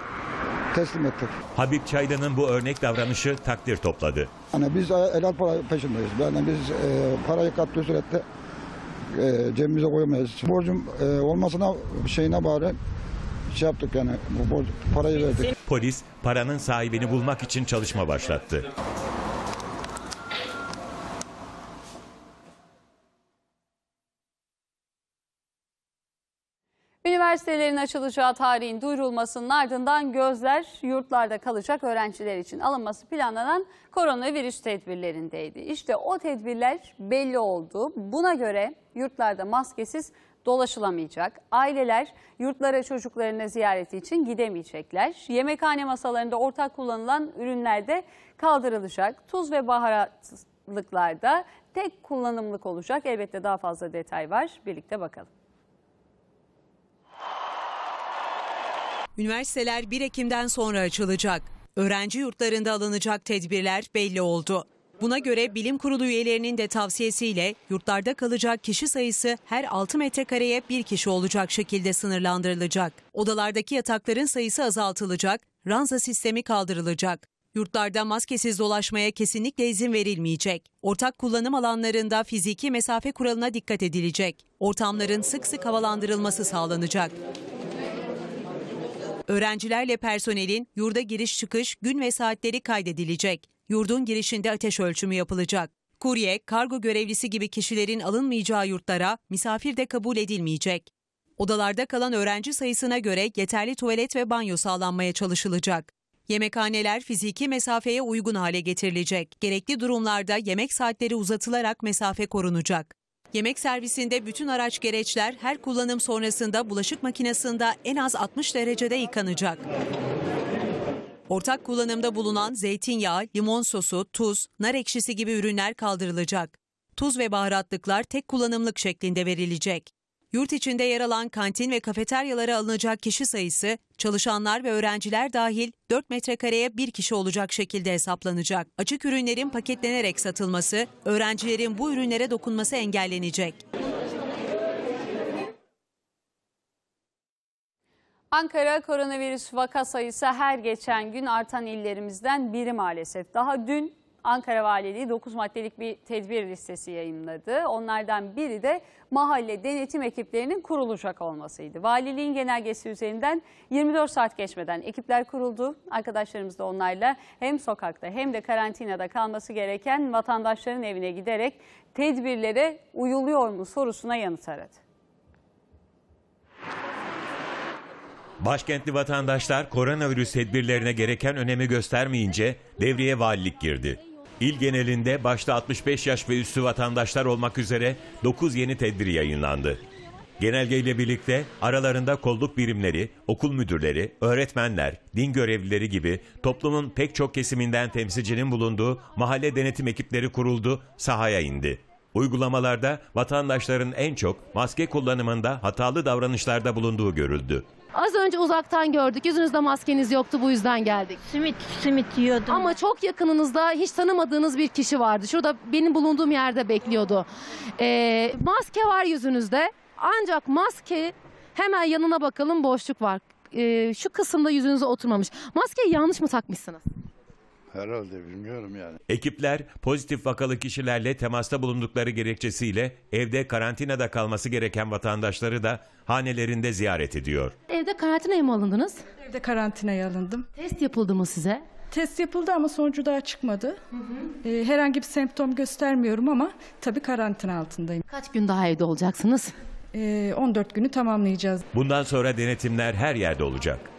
teslim ettik. Habib Çaylı'nın bu örnek davranışı takdir topladı. Yani biz helal para peşindeyiz. Yani biz e, parayı kattığı sürette e, cebimize koyamayız. Borcum e, olmasına şeyine bari şey yaptık yani bu parayı verdik. Polis paranın sahibini bulmak için çalışma başlattı. Üniversitelerin açılacağı tarihin duyurulmasının ardından gözler yurtlarda kalacak öğrenciler için alınması planlanan koronavirüs tedbirlerindeydi. İşte o tedbirler belli oldu. Buna göre yurtlarda maskesiz dolaşılamayacak. Aileler yurtlara çocuklarını ziyareti için gidemeyecekler. Yemekhane masalarında ortak kullanılan ürünler de kaldırılacak. Tuz ve baharatlıklarda tek kullanımlık olacak. Elbette daha fazla detay var. Birlikte bakalım. Üniversiteler bir Ekim'den sonra açılacak. Öğrenci yurtlarında alınacak tedbirler belli oldu. Buna göre bilim kurulu üyelerinin de tavsiyesiyle yurtlarda kalacak kişi sayısı her altı metrekareye bir kişi olacak şekilde sınırlandırılacak. Odalardaki yatakların sayısı azaltılacak, ranza sistemi kaldırılacak. Yurtlarda maskesiz dolaşmaya kesinlikle izin verilmeyecek. Ortak kullanım alanlarında fiziki mesafe kuralına dikkat edilecek. Ortamların sık sık havalandırılması sağlanacak. Öğrencilerle personelin yurda giriş çıkış gün ve saatleri kaydedilecek. Yurdun girişinde ateş ölçümü yapılacak. Kurye, kargo görevlisi gibi kişilerin alınmayacağı yurtlara misafir de kabul edilmeyecek. Odalarda kalan öğrenci sayısına göre yeterli tuvalet ve banyo sağlanmaya çalışılacak. Yemekhaneler fiziki mesafeye uygun hale getirilecek. Gerekli durumlarda yemek saatleri uzatılarak mesafe korunacak. Yemek servisinde bütün araç gereçler her kullanım sonrasında bulaşık makinesinde en az altmış derecede yıkanacak. Ortak kullanımda bulunan zeytinyağı, limon sosu, tuz, nar ekşisi gibi ürünler kaldırılacak. Tuz ve baharatlıklar tek kullanımlık şeklinde verilecek. Yurt içinde yer alan kantin ve kafeteryalara alınacak kişi sayısı, çalışanlar ve öğrenciler dahil dört metrekareye bir kişi olacak şekilde hesaplanacak. Açık ürünlerin paketlenerek satılması, öğrencilerin bu ürünlere dokunması engellenecek. Ankara koronavirüs vaka sayısı her geçen gün artan illerimizden biri maalesef. Daha dün Ankara Valiliği dokuz maddelik bir tedbir listesi yayımladı. Onlardan biri de mahalle denetim ekiplerinin kurulacak olmasıydı. Valiliğin genelgesi üzerinden yirmi dört saat geçmeden ekipler kuruldu. Arkadaşlarımız da onlarla hem sokakta hem de karantinada kalması gereken vatandaşların evine giderek tedbirlere uyuluyor mu sorusuna yanıt aradı. Başkentli vatandaşlar koronavirüs tedbirlerine gereken önemi göstermeyince devreye valilik girdi. İl genelinde başta altmış beş yaş ve üstü vatandaşlar olmak üzere dokuz yeni tedbir yayınlandı. Genelgeyle birlikte aralarında kolluk birimleri, okul müdürleri, öğretmenler, din görevlileri gibi toplumun pek çok kesiminden temsilcinin bulunduğu mahalle denetim ekipleri kuruldu, sahaya indi. Uygulamalarda vatandaşların en çok maske kullanımında hatalı davranışlarda bulunduğu görüldü. Az önce uzaktan gördük. Yüzünüzde maskeniz yoktu, bu yüzden geldik. Simit, simit yiyordum. Ama çok yakınınızda hiç tanımadığınız bir kişi vardı. Şurada benim bulunduğum yerde bekliyordu. Ee, maske var yüzünüzde. Ancak maske hemen yanına bakalım, boşluk var. Ee, şu kısımda yüzünüze oturmamış. Maskeyi yanlış mı takmışsınız? Herhalde, bilmiyorum yani. Ekipler pozitif vakalı kişilerle temasta bulundukları gerekçesiyle evde karantinada kalması gereken vatandaşları da hanelerinde ziyaret ediyor. Evde karantinaya mı alındınız? Evde karantinaya alındım. Test yapıldı mı size? Test yapıldı ama sonucu daha çıkmadı. Hı hı. Ee, herhangi bir semptom göstermiyorum ama tabii karantina altındayım. Kaç gün daha evde olacaksınız? Ee, on dört günü tamamlayacağız. Bundan sonra denetimler her yerde olacak.